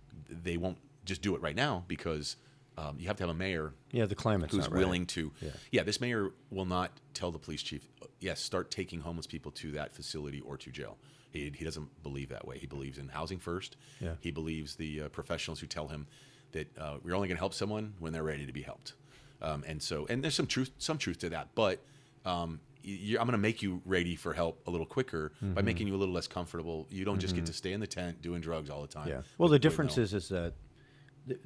they won't just do it right now because... Um, you have to have a mayor yeah, the climate's who's not right. willing to. Yeah. yeah, this mayor will not tell the police chief, yes, start taking homeless people to that facility or to jail. He, he doesn't believe that way. He believes in housing first. Yeah. He believes the uh, professionals who tell him that uh, we're only going to help someone when they're ready to be helped. Um, and so, and there's some truth, some truth to that, but um, you, I'm going to make you ready for help a little quicker mm-hmm. by making you a little less comfortable. You don't mm-hmm. just get to stay in the tent doing drugs all the time. Yeah. Well, the difference is, is that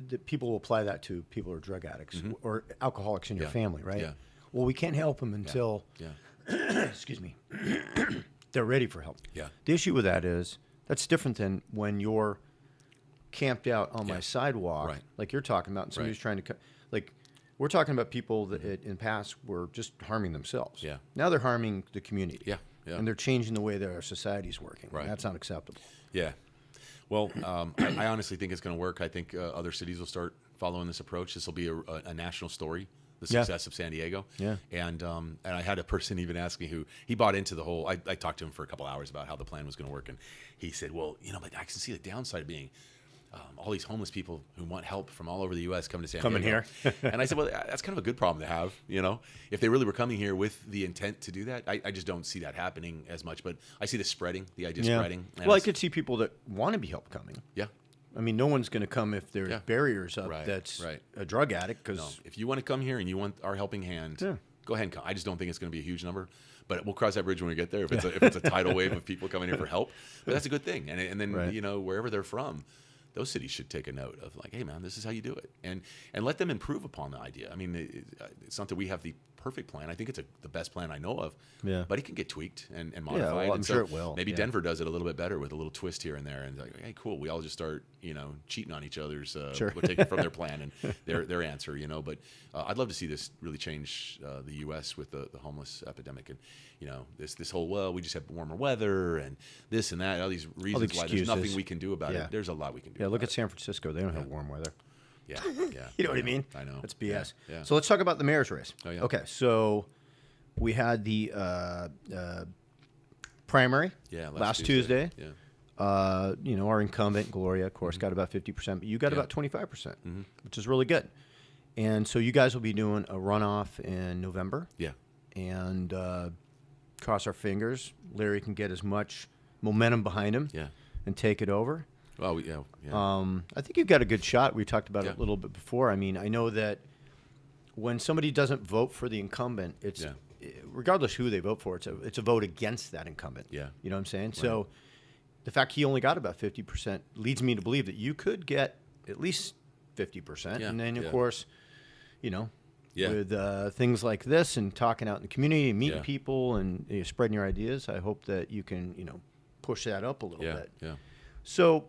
that people will apply that to people who are drug addicts mm-hmm. or alcoholics in your yeah. family, right? Yeah. Well, we can't help them until, yeah. Yeah. excuse me, they're ready for help. Yeah. The issue with that is that's different than when you're camped out on yeah. my sidewalk, right. like you're talking about, and somebody's right. trying to, like, we're talking about people that mm-hmm. in the past were just harming themselves. Yeah. Now they're harming the community. Yeah. yeah. And they're changing the way that our society's working. Right. That's not acceptable. Yeah. Well, um, I, I honestly think it's going to work. I think uh, other cities will start following this approach. This will be a, a, a national story, the success yeah. of San Diego. Yeah. And um, and I had a person even ask me who he bought into the whole. I, I talked to him for a couple hours about how the plan was going to work, and he said, "Well, you know, but I can see the downside of being um, all these homeless people who want help from all over the U S coming to San coming Diego." Coming here. And I said, "Well, that's kind of a good problem to have, you know. If they really were coming here with the intent to do that, I, I just don't see that happening as much. But I see the spreading, the idea yeah. spreading." And well, I could see people that want to be helped coming. Yeah. I mean, no one's going to come if there's yeah. barriers up right, that's right. a drug addict. Because no. If you want to come here and you want our helping hand, yeah. go ahead and come. I just don't think it's going to be a huge number. But we'll cross that bridge when we get there if it's, yeah. a, if it's a tidal wave of people coming here for help. But that's a good thing. And, and then, right. you know, wherever they're from, those cities should take a note of like, hey, man, this is how you do it. And and let them improve upon the idea. I mean, it, it's not that we have the perfect plan. I think it's a, the best plan I know of. Yeah. But it can get tweaked and, and modified. Yeah, well, I'm and so sure it will. Maybe yeah. Denver does it a little bit better with a little twist here and there. And like, hey, cool, we all just start, you know, cheating on each other's, uh, sure. we'll take it from their plan and their their answer, you know. But uh, I'd love to see this really change uh, the U S with the, the homeless epidemic. And, you know, this this whole, well, we just have warmer weather and this and that, all these reasons all the why there's nothing we can do about yeah. it. There's a lot we can do. Yeah, look at San Francisco. They don't yeah. have warm weather. Yeah, yeah. You know I what know, I mean? I know. That's B S. Yeah, yeah. So let's talk about the mayor's race. Oh, yeah. Okay, so we had the uh, uh, primary yeah, last, last Tuesday. Tuesday. Yeah. Uh, you know, our incumbent, Gloria, of course, mm-hmm. got about fifty percent, but you got yeah. about twenty-five percent, mm-hmm. which is really good. And so you guys will be doing a runoff in November. Yeah. And uh, cross our fingers, Larry can get as much momentum behind him yeah. and take it over. Well, yeah, yeah. Um, I think you've got a good shot. We talked about yeah. it a little bit before. I mean, I know that when somebody doesn't vote for the incumbent, it's yeah. regardless who they vote for, it's a, it's a vote against that incumbent. Yeah. You know what I'm saying? Right. So the fact he only got about fifty percent leads me to believe that you could get at least fifty percent. Yeah. And then, of yeah. course, you know, yeah. with uh, things like this and talking out in the community and meeting yeah. people and you know, spreading your ideas, I hope that you can, you know, push that up a little yeah. bit. Yeah. So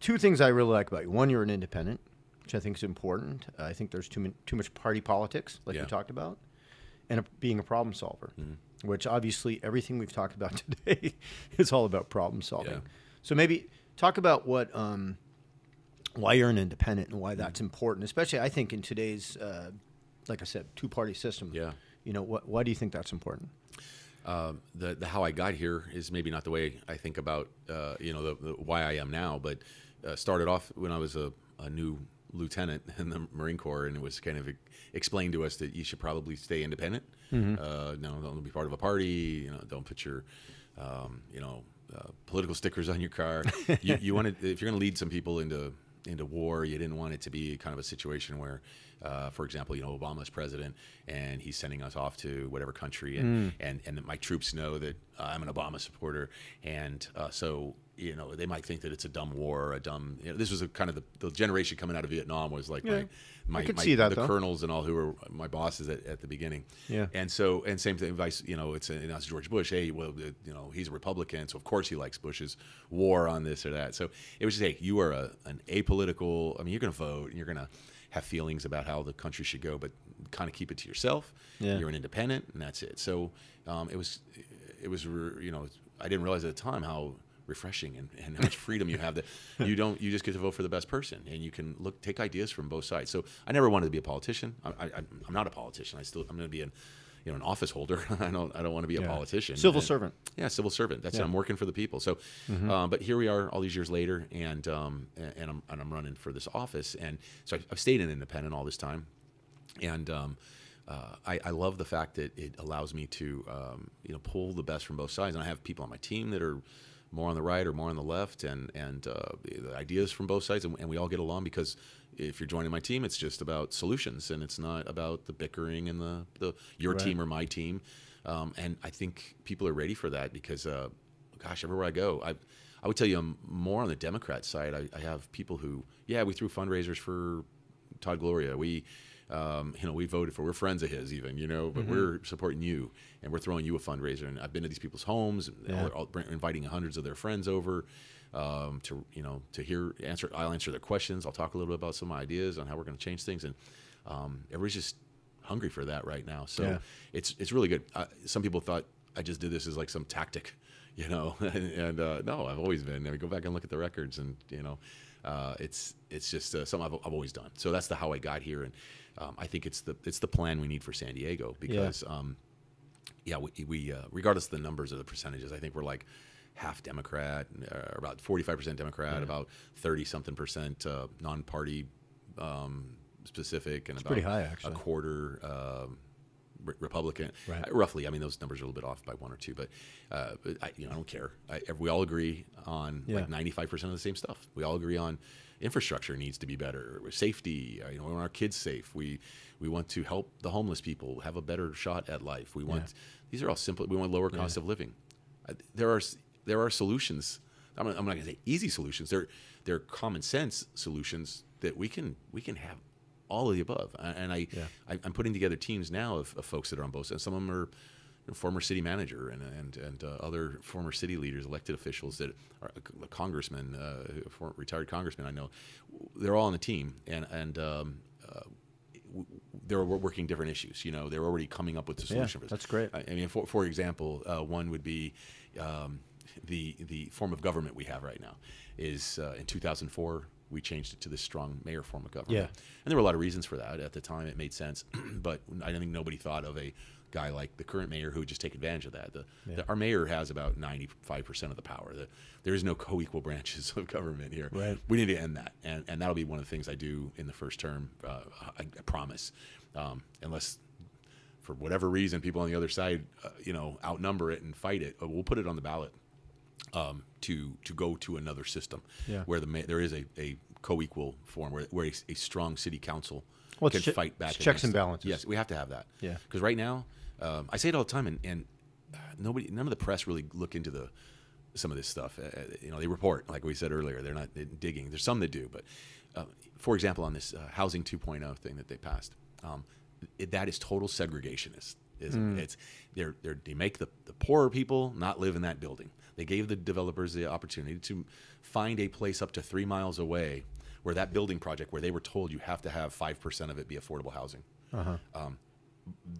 two things I really like about you. One, you're an independent, which I think is important. Uh, I think there's too, min too much party politics, like yeah. you talked about, and a, being a problem solver, mm-hmm. which obviously everything we've talked about today is all about problem solving. Yeah. So maybe talk about what um, why you're an independent and why mm-hmm. that's important, especially I think in today's, uh, like I said, two-party system. Yeah. You know, wh why do you think that's important? Um, the, the how I got here is maybe not the way I think about, uh, you know, the, the why I am now, but uh, started off when I was a, a new lieutenant in the Marine Corps, and it was kind of explained to us that you should probably stay independent. Mm-hmm. uh, no, don't be part of a party. You know, don't put your, um, you know, uh, political stickers on your car. you, you want to, if you're going to lead some people into into war, you didn't want it to be kind of a situation where, uh, for example, you know, Obama's president and he's sending us off to whatever country, and mm. and, and my troops know that I'm an Obama supporter, and uh, so you know they might think that it's a dumb war, a dumb. You know, this was a kind of the, the generation coming out of Vietnam was like yeah. my my, I could my see that, the though. colonels and all who were my bosses at, at the beginning. Yeah, and so and same thing, vice. You know, it's and that's George Bush. Hey, well, you know, he's a Republican, so of course he likes Bush's war on this or that. So it was just hey, you are a, an apolitical. I mean, you're going to vote and you're going to have feelings about how the country should go, but kind of keep it to yourself. Yeah. You're an independent, and that's it. So um, it was, it was, you know, I didn't realize at the time how refreshing and, and how much freedom you have that you don't, you just get to vote for the best person, and you can look, take ideas from both sides. So I never wanted to be a politician. I, I, I'm not a politician. I still, I'm going to be an, you know, an office holder. I don't, I don't want to be yeah. a politician. Civil and, servant. Yeah, civil servant. That's yeah. it. I'm working for the people. So, mm-hmm. uh, but here we are all these years later, and um, and I'm and I'm running for this office, and so I've, I've stayed an independent all this time, and um, uh, I, I love the fact that it allows me to um, you know pull the best from both sides, and I have people on my team that are more on the right or more on the left, and and uh, the ideas from both sides, and, and we all get along because. If you're joining my team, it's just about solutions, and it's not about the bickering and the, the your right. team or my team. Um, and I think people are ready for that because, uh, gosh, everywhere I go, I I would tell you I'm more on the Democrat side. I, I have people who, yeah, we threw fundraisers for Todd Gloria. We, um, you know, we voted for. We're friends of his, even, you know, but mm-hmm. we're supporting you, and we're throwing you a fundraiser. And I've been to these people's homes, yeah. all, all, inviting hundreds of their friends over. Um, to you know, to hear answer, I'll answer their questions. I'll talk a little bit about some ideas on how we're going to change things, and um, everybody's just hungry for that right now. So yeah. it's it's really good. I, some people thought I just did this as like some tactic, you know, and, and uh, no, I've always been. I mean, go back and look at the records, and you know, uh, it's it's just uh, something I've, I've always done. So that's the how I got here, and um, I think it's the it's the plan we need for San Diego because yeah, um, yeah we, we uh, regardless of the numbers or the percentages, I think we're like. Half Democrat, uh, about forty-five percent Democrat, yeah. about thirty something percent uh, non-party um, specific, and it's about pretty high, actually. a quarter um, re Republican. Right. Uh, roughly, I mean, those numbers are a little bit off by one or two, but, uh, but I, you know, I don't care. I, we all agree on yeah. like ninety-five percent of the same stuff. We all agree on infrastructure needs to be better, safety. You know, we want our kids safe. We we want to help the homeless people have a better shot at life. We want yeah. these are all simple. We want lower cost yeah. of living. Uh, there are. There are solutions. I'm not going to say easy solutions. They're they're common sense solutions that we can we can have all of the above. And I, yeah. I I'm putting together teams now of, of folks that are on both sides. Some of them are you know, former city manager and and and uh, other former city leaders, elected officials that are uh, congressmen, uh, former retired congressmen. I know they're all on the team, and and um, uh, they're working different issues. You know, they're already coming up with the solution. Yeah, for this. That's great. I, I mean, for for example, uh, one would be. Um, The, the form of government we have right now is uh, in two thousand four, we changed it to this strong mayor form of government. Yeah. And there were a lot of reasons for that. At the time, it made sense, but I don't think nobody thought of a guy like the current mayor who would just take advantage of that. The, yeah. the, our mayor has about ninety-five percent of the power. The, there is no co-equal branches of government here. Right. We need to end that, and, and that'll be one of the things I do in the first term, uh, I, I promise, um, unless... for whatever reason, people on the other side, uh, you know, outnumber it and fight it. We'll put it on the ballot um, to to go to another system yeah. where the ma there is a, a co-equal form where, where a, a strong city council well, can fight back. It's checks and balances. Them. Yes, we have to have that. Yeah, because right now, um, I say it all the time, and, and nobody, none of the press really look into the some of this stuff. Uh, you know, they report, like we said earlier, they're not they're digging. There's some that do, but uh, for example, on this uh, housing two point oh thing that they passed. Um, It, that is total segregationist. Mm. It's they're, they're, they make the, the poorer people not live in that building. They gave the developers the opportunity to find a place up to three miles away where that building project, where they were told you have to have five percent of it be affordable housing. Uh-huh. um,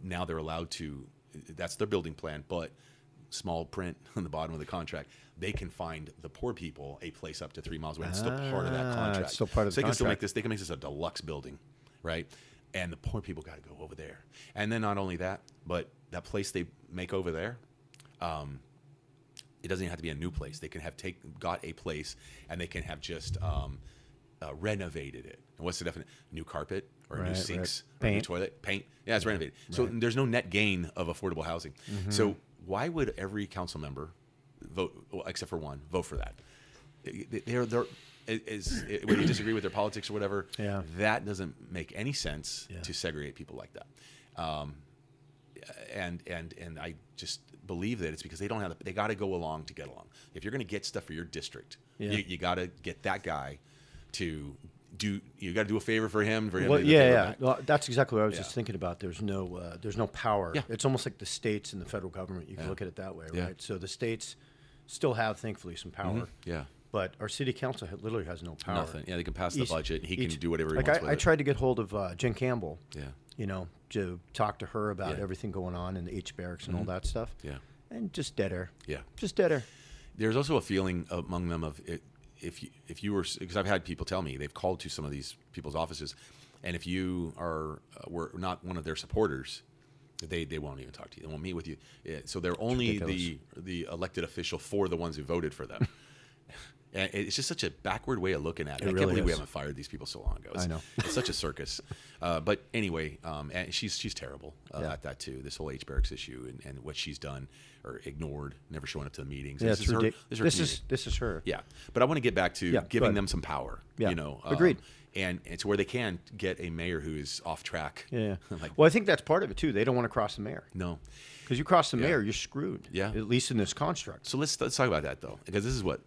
now they're allowed to, that's their building plan, but small print on the bottom of the contract, they can find the poor people a place up to three miles away. Ah, it's still part of that contract. It's still part of the contract. So they can still make this, they can make this a deluxe building, right? And the poor people got to go over there. And then not only that, but that place they make over there, um, it doesn't even have to be a new place. They can have take, got a place, and they can have just um, uh, renovated it. And what's the definition? New carpet or right, new sinks, right. or new toilet, paint. Yeah, it's renovated. Right. So there's no net gain of affordable housing. Mm-hmm. So why would every council member vote, well, except for one, vote for that? They're... they're Is, is when you disagree with their politics or whatever, yeah. that doesn't make any sense yeah. to segregate people like that. Um, and and and I just believe that it's because they don't have the, they got to go along to get along. If you're going to get stuff for your district, yeah. you, you got to get that guy to do. You got to do a favor for him. For him well, to do yeah, yeah. Well, that's exactly what I was yeah. just thinking about. There's no uh, there's no power. Yeah. It's almost like the states and the federal government. You can yeah. look at it that way, yeah. right? So the states still have, thankfully, some power. Mm-hmm. Yeah. But our city council literally has no power. Nothing. Yeah, they can pass the each, budget. He each, can do whatever he like wants I, with I it. tried to get hold of uh, Jen Campbell. Yeah. You know, to talk to her about yeah. everything going on in the H barracks and mm-hmm. all that stuff. Yeah. And just dead air. Yeah. Just dead air. There's also a feeling among them of it, if you, if you were, because I've had people tell me they've called to some of these people's offices, and if you are uh, were not one of their supporters, they they won't even talk to you. They won't meet with you. Yeah, so they're only the the elected official for the ones who voted for them. And it's just such a backward way of looking at it. It I really can't believe is. we haven't fired these people so long ago. It's, I know. It's such a circus. Uh, but anyway, um, and she's she's terrible uh, yeah. at that too. This whole H barracks issue and, and what she's done or ignored, never showing up to the meetings. Yeah, this, is her, this is her. This is this is her. Yeah. But I want to get back to yeah, giving them some power. Yeah. You know. Um, Agreed. And it's where they can get a mayor who is off track. Yeah. like, well, I think that's part of it too. They don't want to cross the mayor. No. Because you cross the yeah. mayor, you're screwed. Yeah. At least in this construct. So let's let's talk about that though, because this is what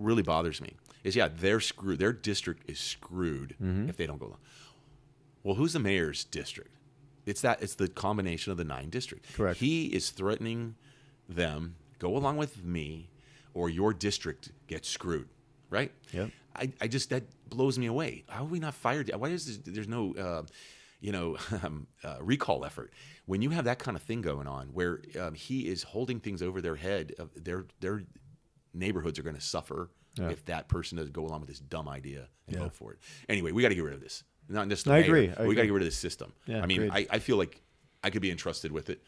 really bothers me is yeah they're screwed. Their district is screwed mm-hmm. if they don't go along. Well, who's the mayor's district? It's that it's the combination of the nine districts. Correct. He is threatening them. Go along with me, or your district gets screwed. Right? Yeah. I, I just that blows me away. How are we not fired? Why is this, there's no uh, you know um, uh, recall effort when you have that kind of thing going on where um, he is holding things over their head. Of their their neighborhoods are going to suffer yeah. if that person doesn't go along with this dumb idea and yeah. vote for it. Anyway, we got to get rid of this. Not just the no, mayor, I agree. I we got to get rid of this system. Yeah, I mean, I, I feel like I could be entrusted with it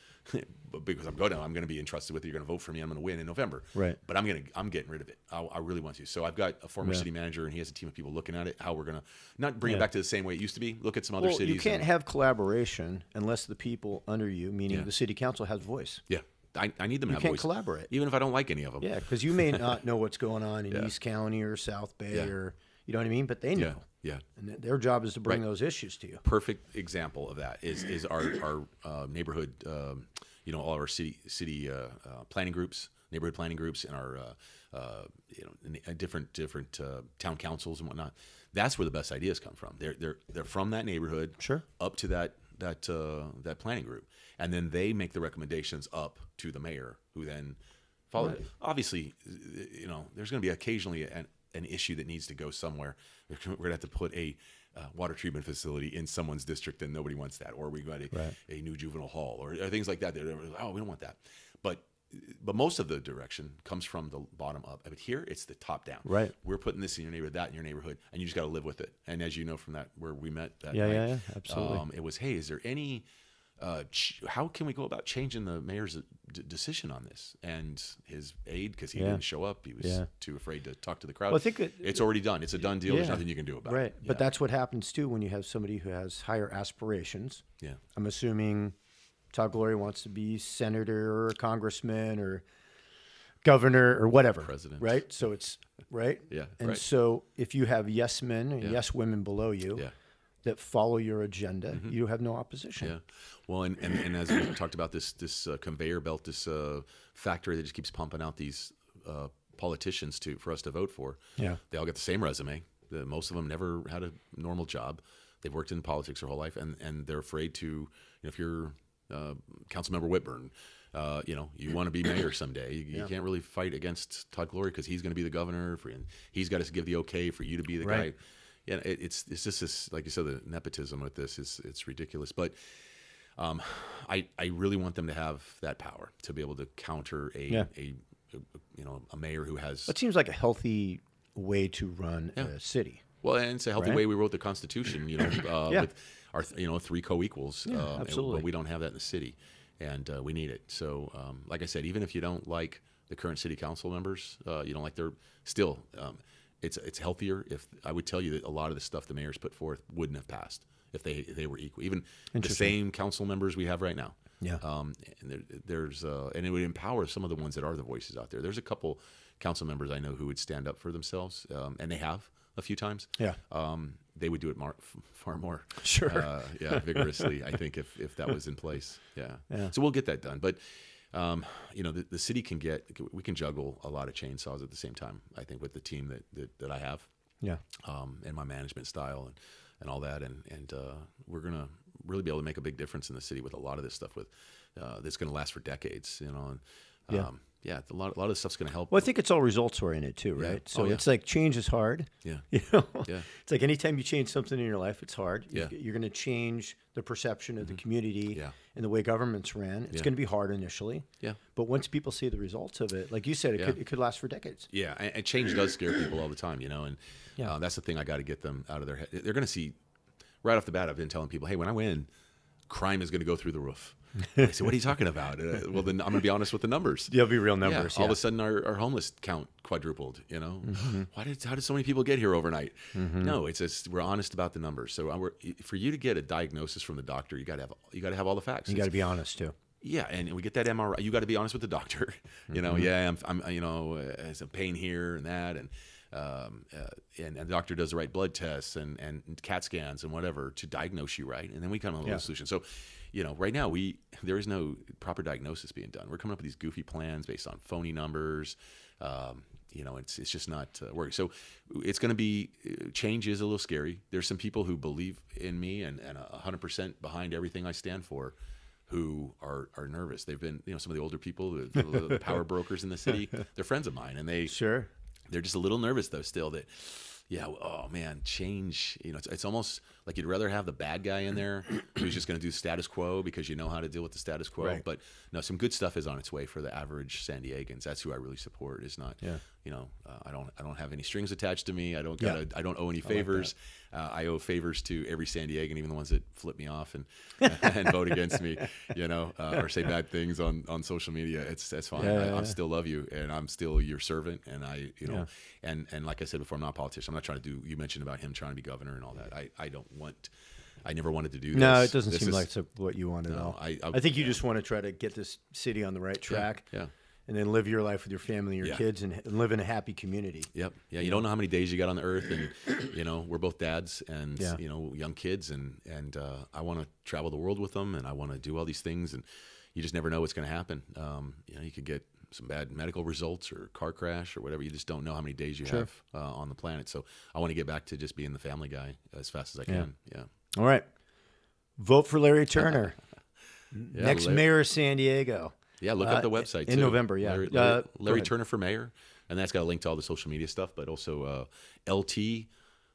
because I'm going to. I'm going to be entrusted with it. You're going to vote for me. I'm going to win in November. Right. But I'm going to. I'm getting rid of it. I, I really want to. So I've got a former yeah. city manager, and he has a team of people looking at it. How we're going to not bring yeah. it back to the same way it used to be. Look at some other well, cities. You can't and, have collaboration unless the people under you, meaning yeah. the city council, has voice. Yeah. I, I need them to have voice. You can't collaborate. Even if I don't like any of them. Yeah, because you may not know what's going on in yeah. East County or South Bay yeah. or, you know what I mean? But they know. Yeah. yeah. And th their job is to bring right. those issues to you. Perfect example of that is is our, our uh, neighborhood, um, you know, all our city, city uh, uh, planning groups, neighborhood planning groups, and our uh, uh, you know, different, different uh, town councils and whatnot. That's where the best ideas come from. They're, they're, they're from that neighborhood sure. up to that that uh, that planning group, and then they make the recommendations up to the mayor, who then follows. Right. Obviously, you know, there's going to be occasionally an, an issue that needs to go somewhere. We're going to have to put a uh, water treatment facility in someone's district, and nobody wants that, or we got a, right. a new juvenile hall, or, or things like that. They're, they're like, oh, we don't want that. But but most of the direction comes from the bottom up. But here, it's the top down. Right. We're putting this in your neighborhood, that in your neighborhood, and you just got to live with it. And as you know from that, where we met that yeah, night, yeah, yeah, absolutely. Um, it was, hey, is there any, uh, ch how can we go about changing the mayor's d decision on this? And his aide, because he yeah. didn't show up, he was yeah. too afraid to talk to the crowd. Well, I think it, it's already done. It's a done deal. Yeah. There's nothing you can do about right. it. Right. Yeah. But that's what happens, too, when you have somebody who has higher aspirations. Yeah. I'm assuming Todd Gloria wants to be senator or congressman or governor or whatever. President. Right? So it's, right? Yeah. And right. so if you have yes men and yeah. yes women below you yeah. that follow your agenda, mm-hmm. you have no opposition. Yeah. Well, and, and, and as we talked about, this this uh, conveyor belt, this uh, factory that just keeps pumping out these uh, politicians to for us to vote for, yeah. they all got the same resume. The, most of them never had a normal job. They've worked in politics their whole life, and, and they're afraid to, you know, if you're uh, Councilmember Whitburn, uh, you know, you want to be mayor someday. You, yeah. you can't really fight against Todd Gloria because he's going to be the governor, for, and he's got to give the okay for you to be the right. guy. Yeah, it, it's it's just this, like you said, the nepotism with this is it's ridiculous. But um, I I really want them to have that power to be able to counter a yeah. a, a you know a mayor who has. It seems like a healthy way to run yeah. a city. Well, and it's a healthy right? way we wrote the Constitution, you know, uh, yeah. with our, you know, three co-equals. Yeah, um, absolutely. But we don't have that in the city, and uh, we need it. So, um, like I said, even if you don't like the current city council members, uh, you don't like their, still, um, it's it's healthier. If I would tell you that a lot of the stuff the mayor's put forth wouldn't have passed if they if they were equal. Even the same council members we have right now. Yeah. Um, and there, there's uh, and it would empower some of the ones that are the voices out there. There's a couple council members I know who would stand up for themselves, um, and they have. A few times, yeah. Um, they would do it mar far more, sure, uh, yeah, vigorously. I think if if that was in place, yeah. yeah. So we'll get that done. But um, you know, the, the city can get we can juggle a lot of chainsaws at the same time. I think with the team that that, that I have, yeah, um, and my management style and, and all that, and and uh, we're gonna really be able to make a big difference in the city with a lot of this stuff. With uh, that's gonna last for decades, you know. And, um, yeah. Yeah, a lot, a lot of stuff's going to help. Well, I think it's all results-oriented too, right? Yeah. So oh, yeah. it's like change is hard. Yeah. You know? Yeah. It's like anytime you change something in your life, it's hard. Yeah. You're going to change the perception of mm-hmm. the community yeah. and the way governments ran. It's yeah. going to be hard initially. Yeah. But once people see the results of it, like you said, it, yeah. could, it could last for decades. Yeah, and, and change does scare people all the time, you know, and yeah. uh, that's the thing I got to get them out of their head. They're going to see, right off the bat, I've been telling people, hey, when I win, crime is going to go through the roof. I said, what are you talking about? Uh, well, then I'm going to be honest with the numbers. They'll be real numbers. Yeah, all yeah. of a sudden, our, our homeless count quadrupled. You know, mm-hmm. why did how did so many people get here overnight? Mm-hmm. No, it's just we're honest about the numbers. So we're, for you to get a diagnosis from the doctor, you got to have you got to have all the facts. You got to be honest too. Yeah, and we get that M R I. You got to be honest with the doctor. You know, mm-hmm. yeah, I'm, I'm you know, uh, some pain here and that, and um, uh, and, and the doctor does the right blood tests and and CAT scans and whatever to diagnose you right, and then we come up with yeah. a solution. So. You know, right now we there is no proper diagnosis being done. We're coming up with these goofy plans based on phony numbers. Um, you know, it's it's just not uh, working. So it's going to be change is a little scary. There's some people who believe in me and and one hundred percent behind everything I stand for, who are are nervous. They've been you know some of the older people, the, the, the power brokers in the city. They're friends of mine, and they sure they're just a little nervous though still that. Yeah. Oh man, change. You know, it's, it's almost like you'd rather have the bad guy in there who's just going to do status quo because you know how to deal with the status quo. Right. But no, some good stuff is on its way for the average San Diegans. That's who I really support. It's not. Yeah. You know, uh, I don't. I don't have any strings attached to me. I don't. Gotta, yeah. I don't owe any favors. I, like uh, I owe favors to every San Diegan, even the ones that flip me off and and vote against me. You know, uh, or say bad things on on social media. It's that's fine. Yeah, I, yeah. I still love you, and I'm still your servant. And I, you know, yeah. and and like I said before, I'm not a politician. I'm not trying to do. You mentioned about him trying to be governor and all that. I I don't want. I never wanted to do this. No, it doesn't this seem is, like so what you want at no, all. I, I, I think you yeah. just want to try to get this city on the right track. Yeah. yeah. And then live your life with your family, your yeah. kids, and, and live in a happy community. Yep. Yeah. You don't know how many days you got on the earth, and you know we're both dads, and yeah. you know young kids, and and uh, I want to travel the world with them, and I want to do all these things, and you just never know what's going to happen. Um, you know, you could get some bad medical results or car crash or whatever. You just don't know how many days you sure. have uh, on the planet. So I want to get back to just being the family guy as fast as I can. Yeah. yeah. All right. Vote for Larry Turner, yeah, next Larry. mayor of San Diego. Yeah, look uh, up the website in too. November. Yeah, Larry, Larry, uh, Larry Turner for mayor, and that's got a link to all the social media stuff, but also uh, L T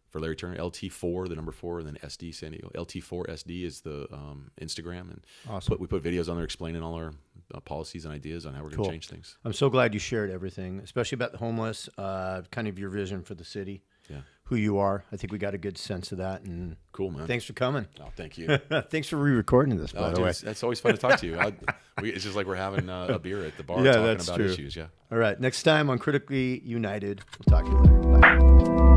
for Larry Turner. L T four, the number four, and then S D San Diego. L T four S D is the um, Instagram, and awesome. put, we put videos on there explaining all our uh, policies and ideas on how we're going to cool. change things. I'm so glad you shared everything, especially about the homeless, uh, kind of your vision for the city. Yeah. Who you are. I think we got a good sense of that. And cool, man. Thanks for coming. Oh, thank you. Thanks for re-recording this, by oh, the dude, way. That's always fun to talk to you. I, we, it's just like we're having uh, a beer at the bar yeah, talking that's about true. issues. Yeah. All right. Next time on Critically United, we'll talk to you later. Bye.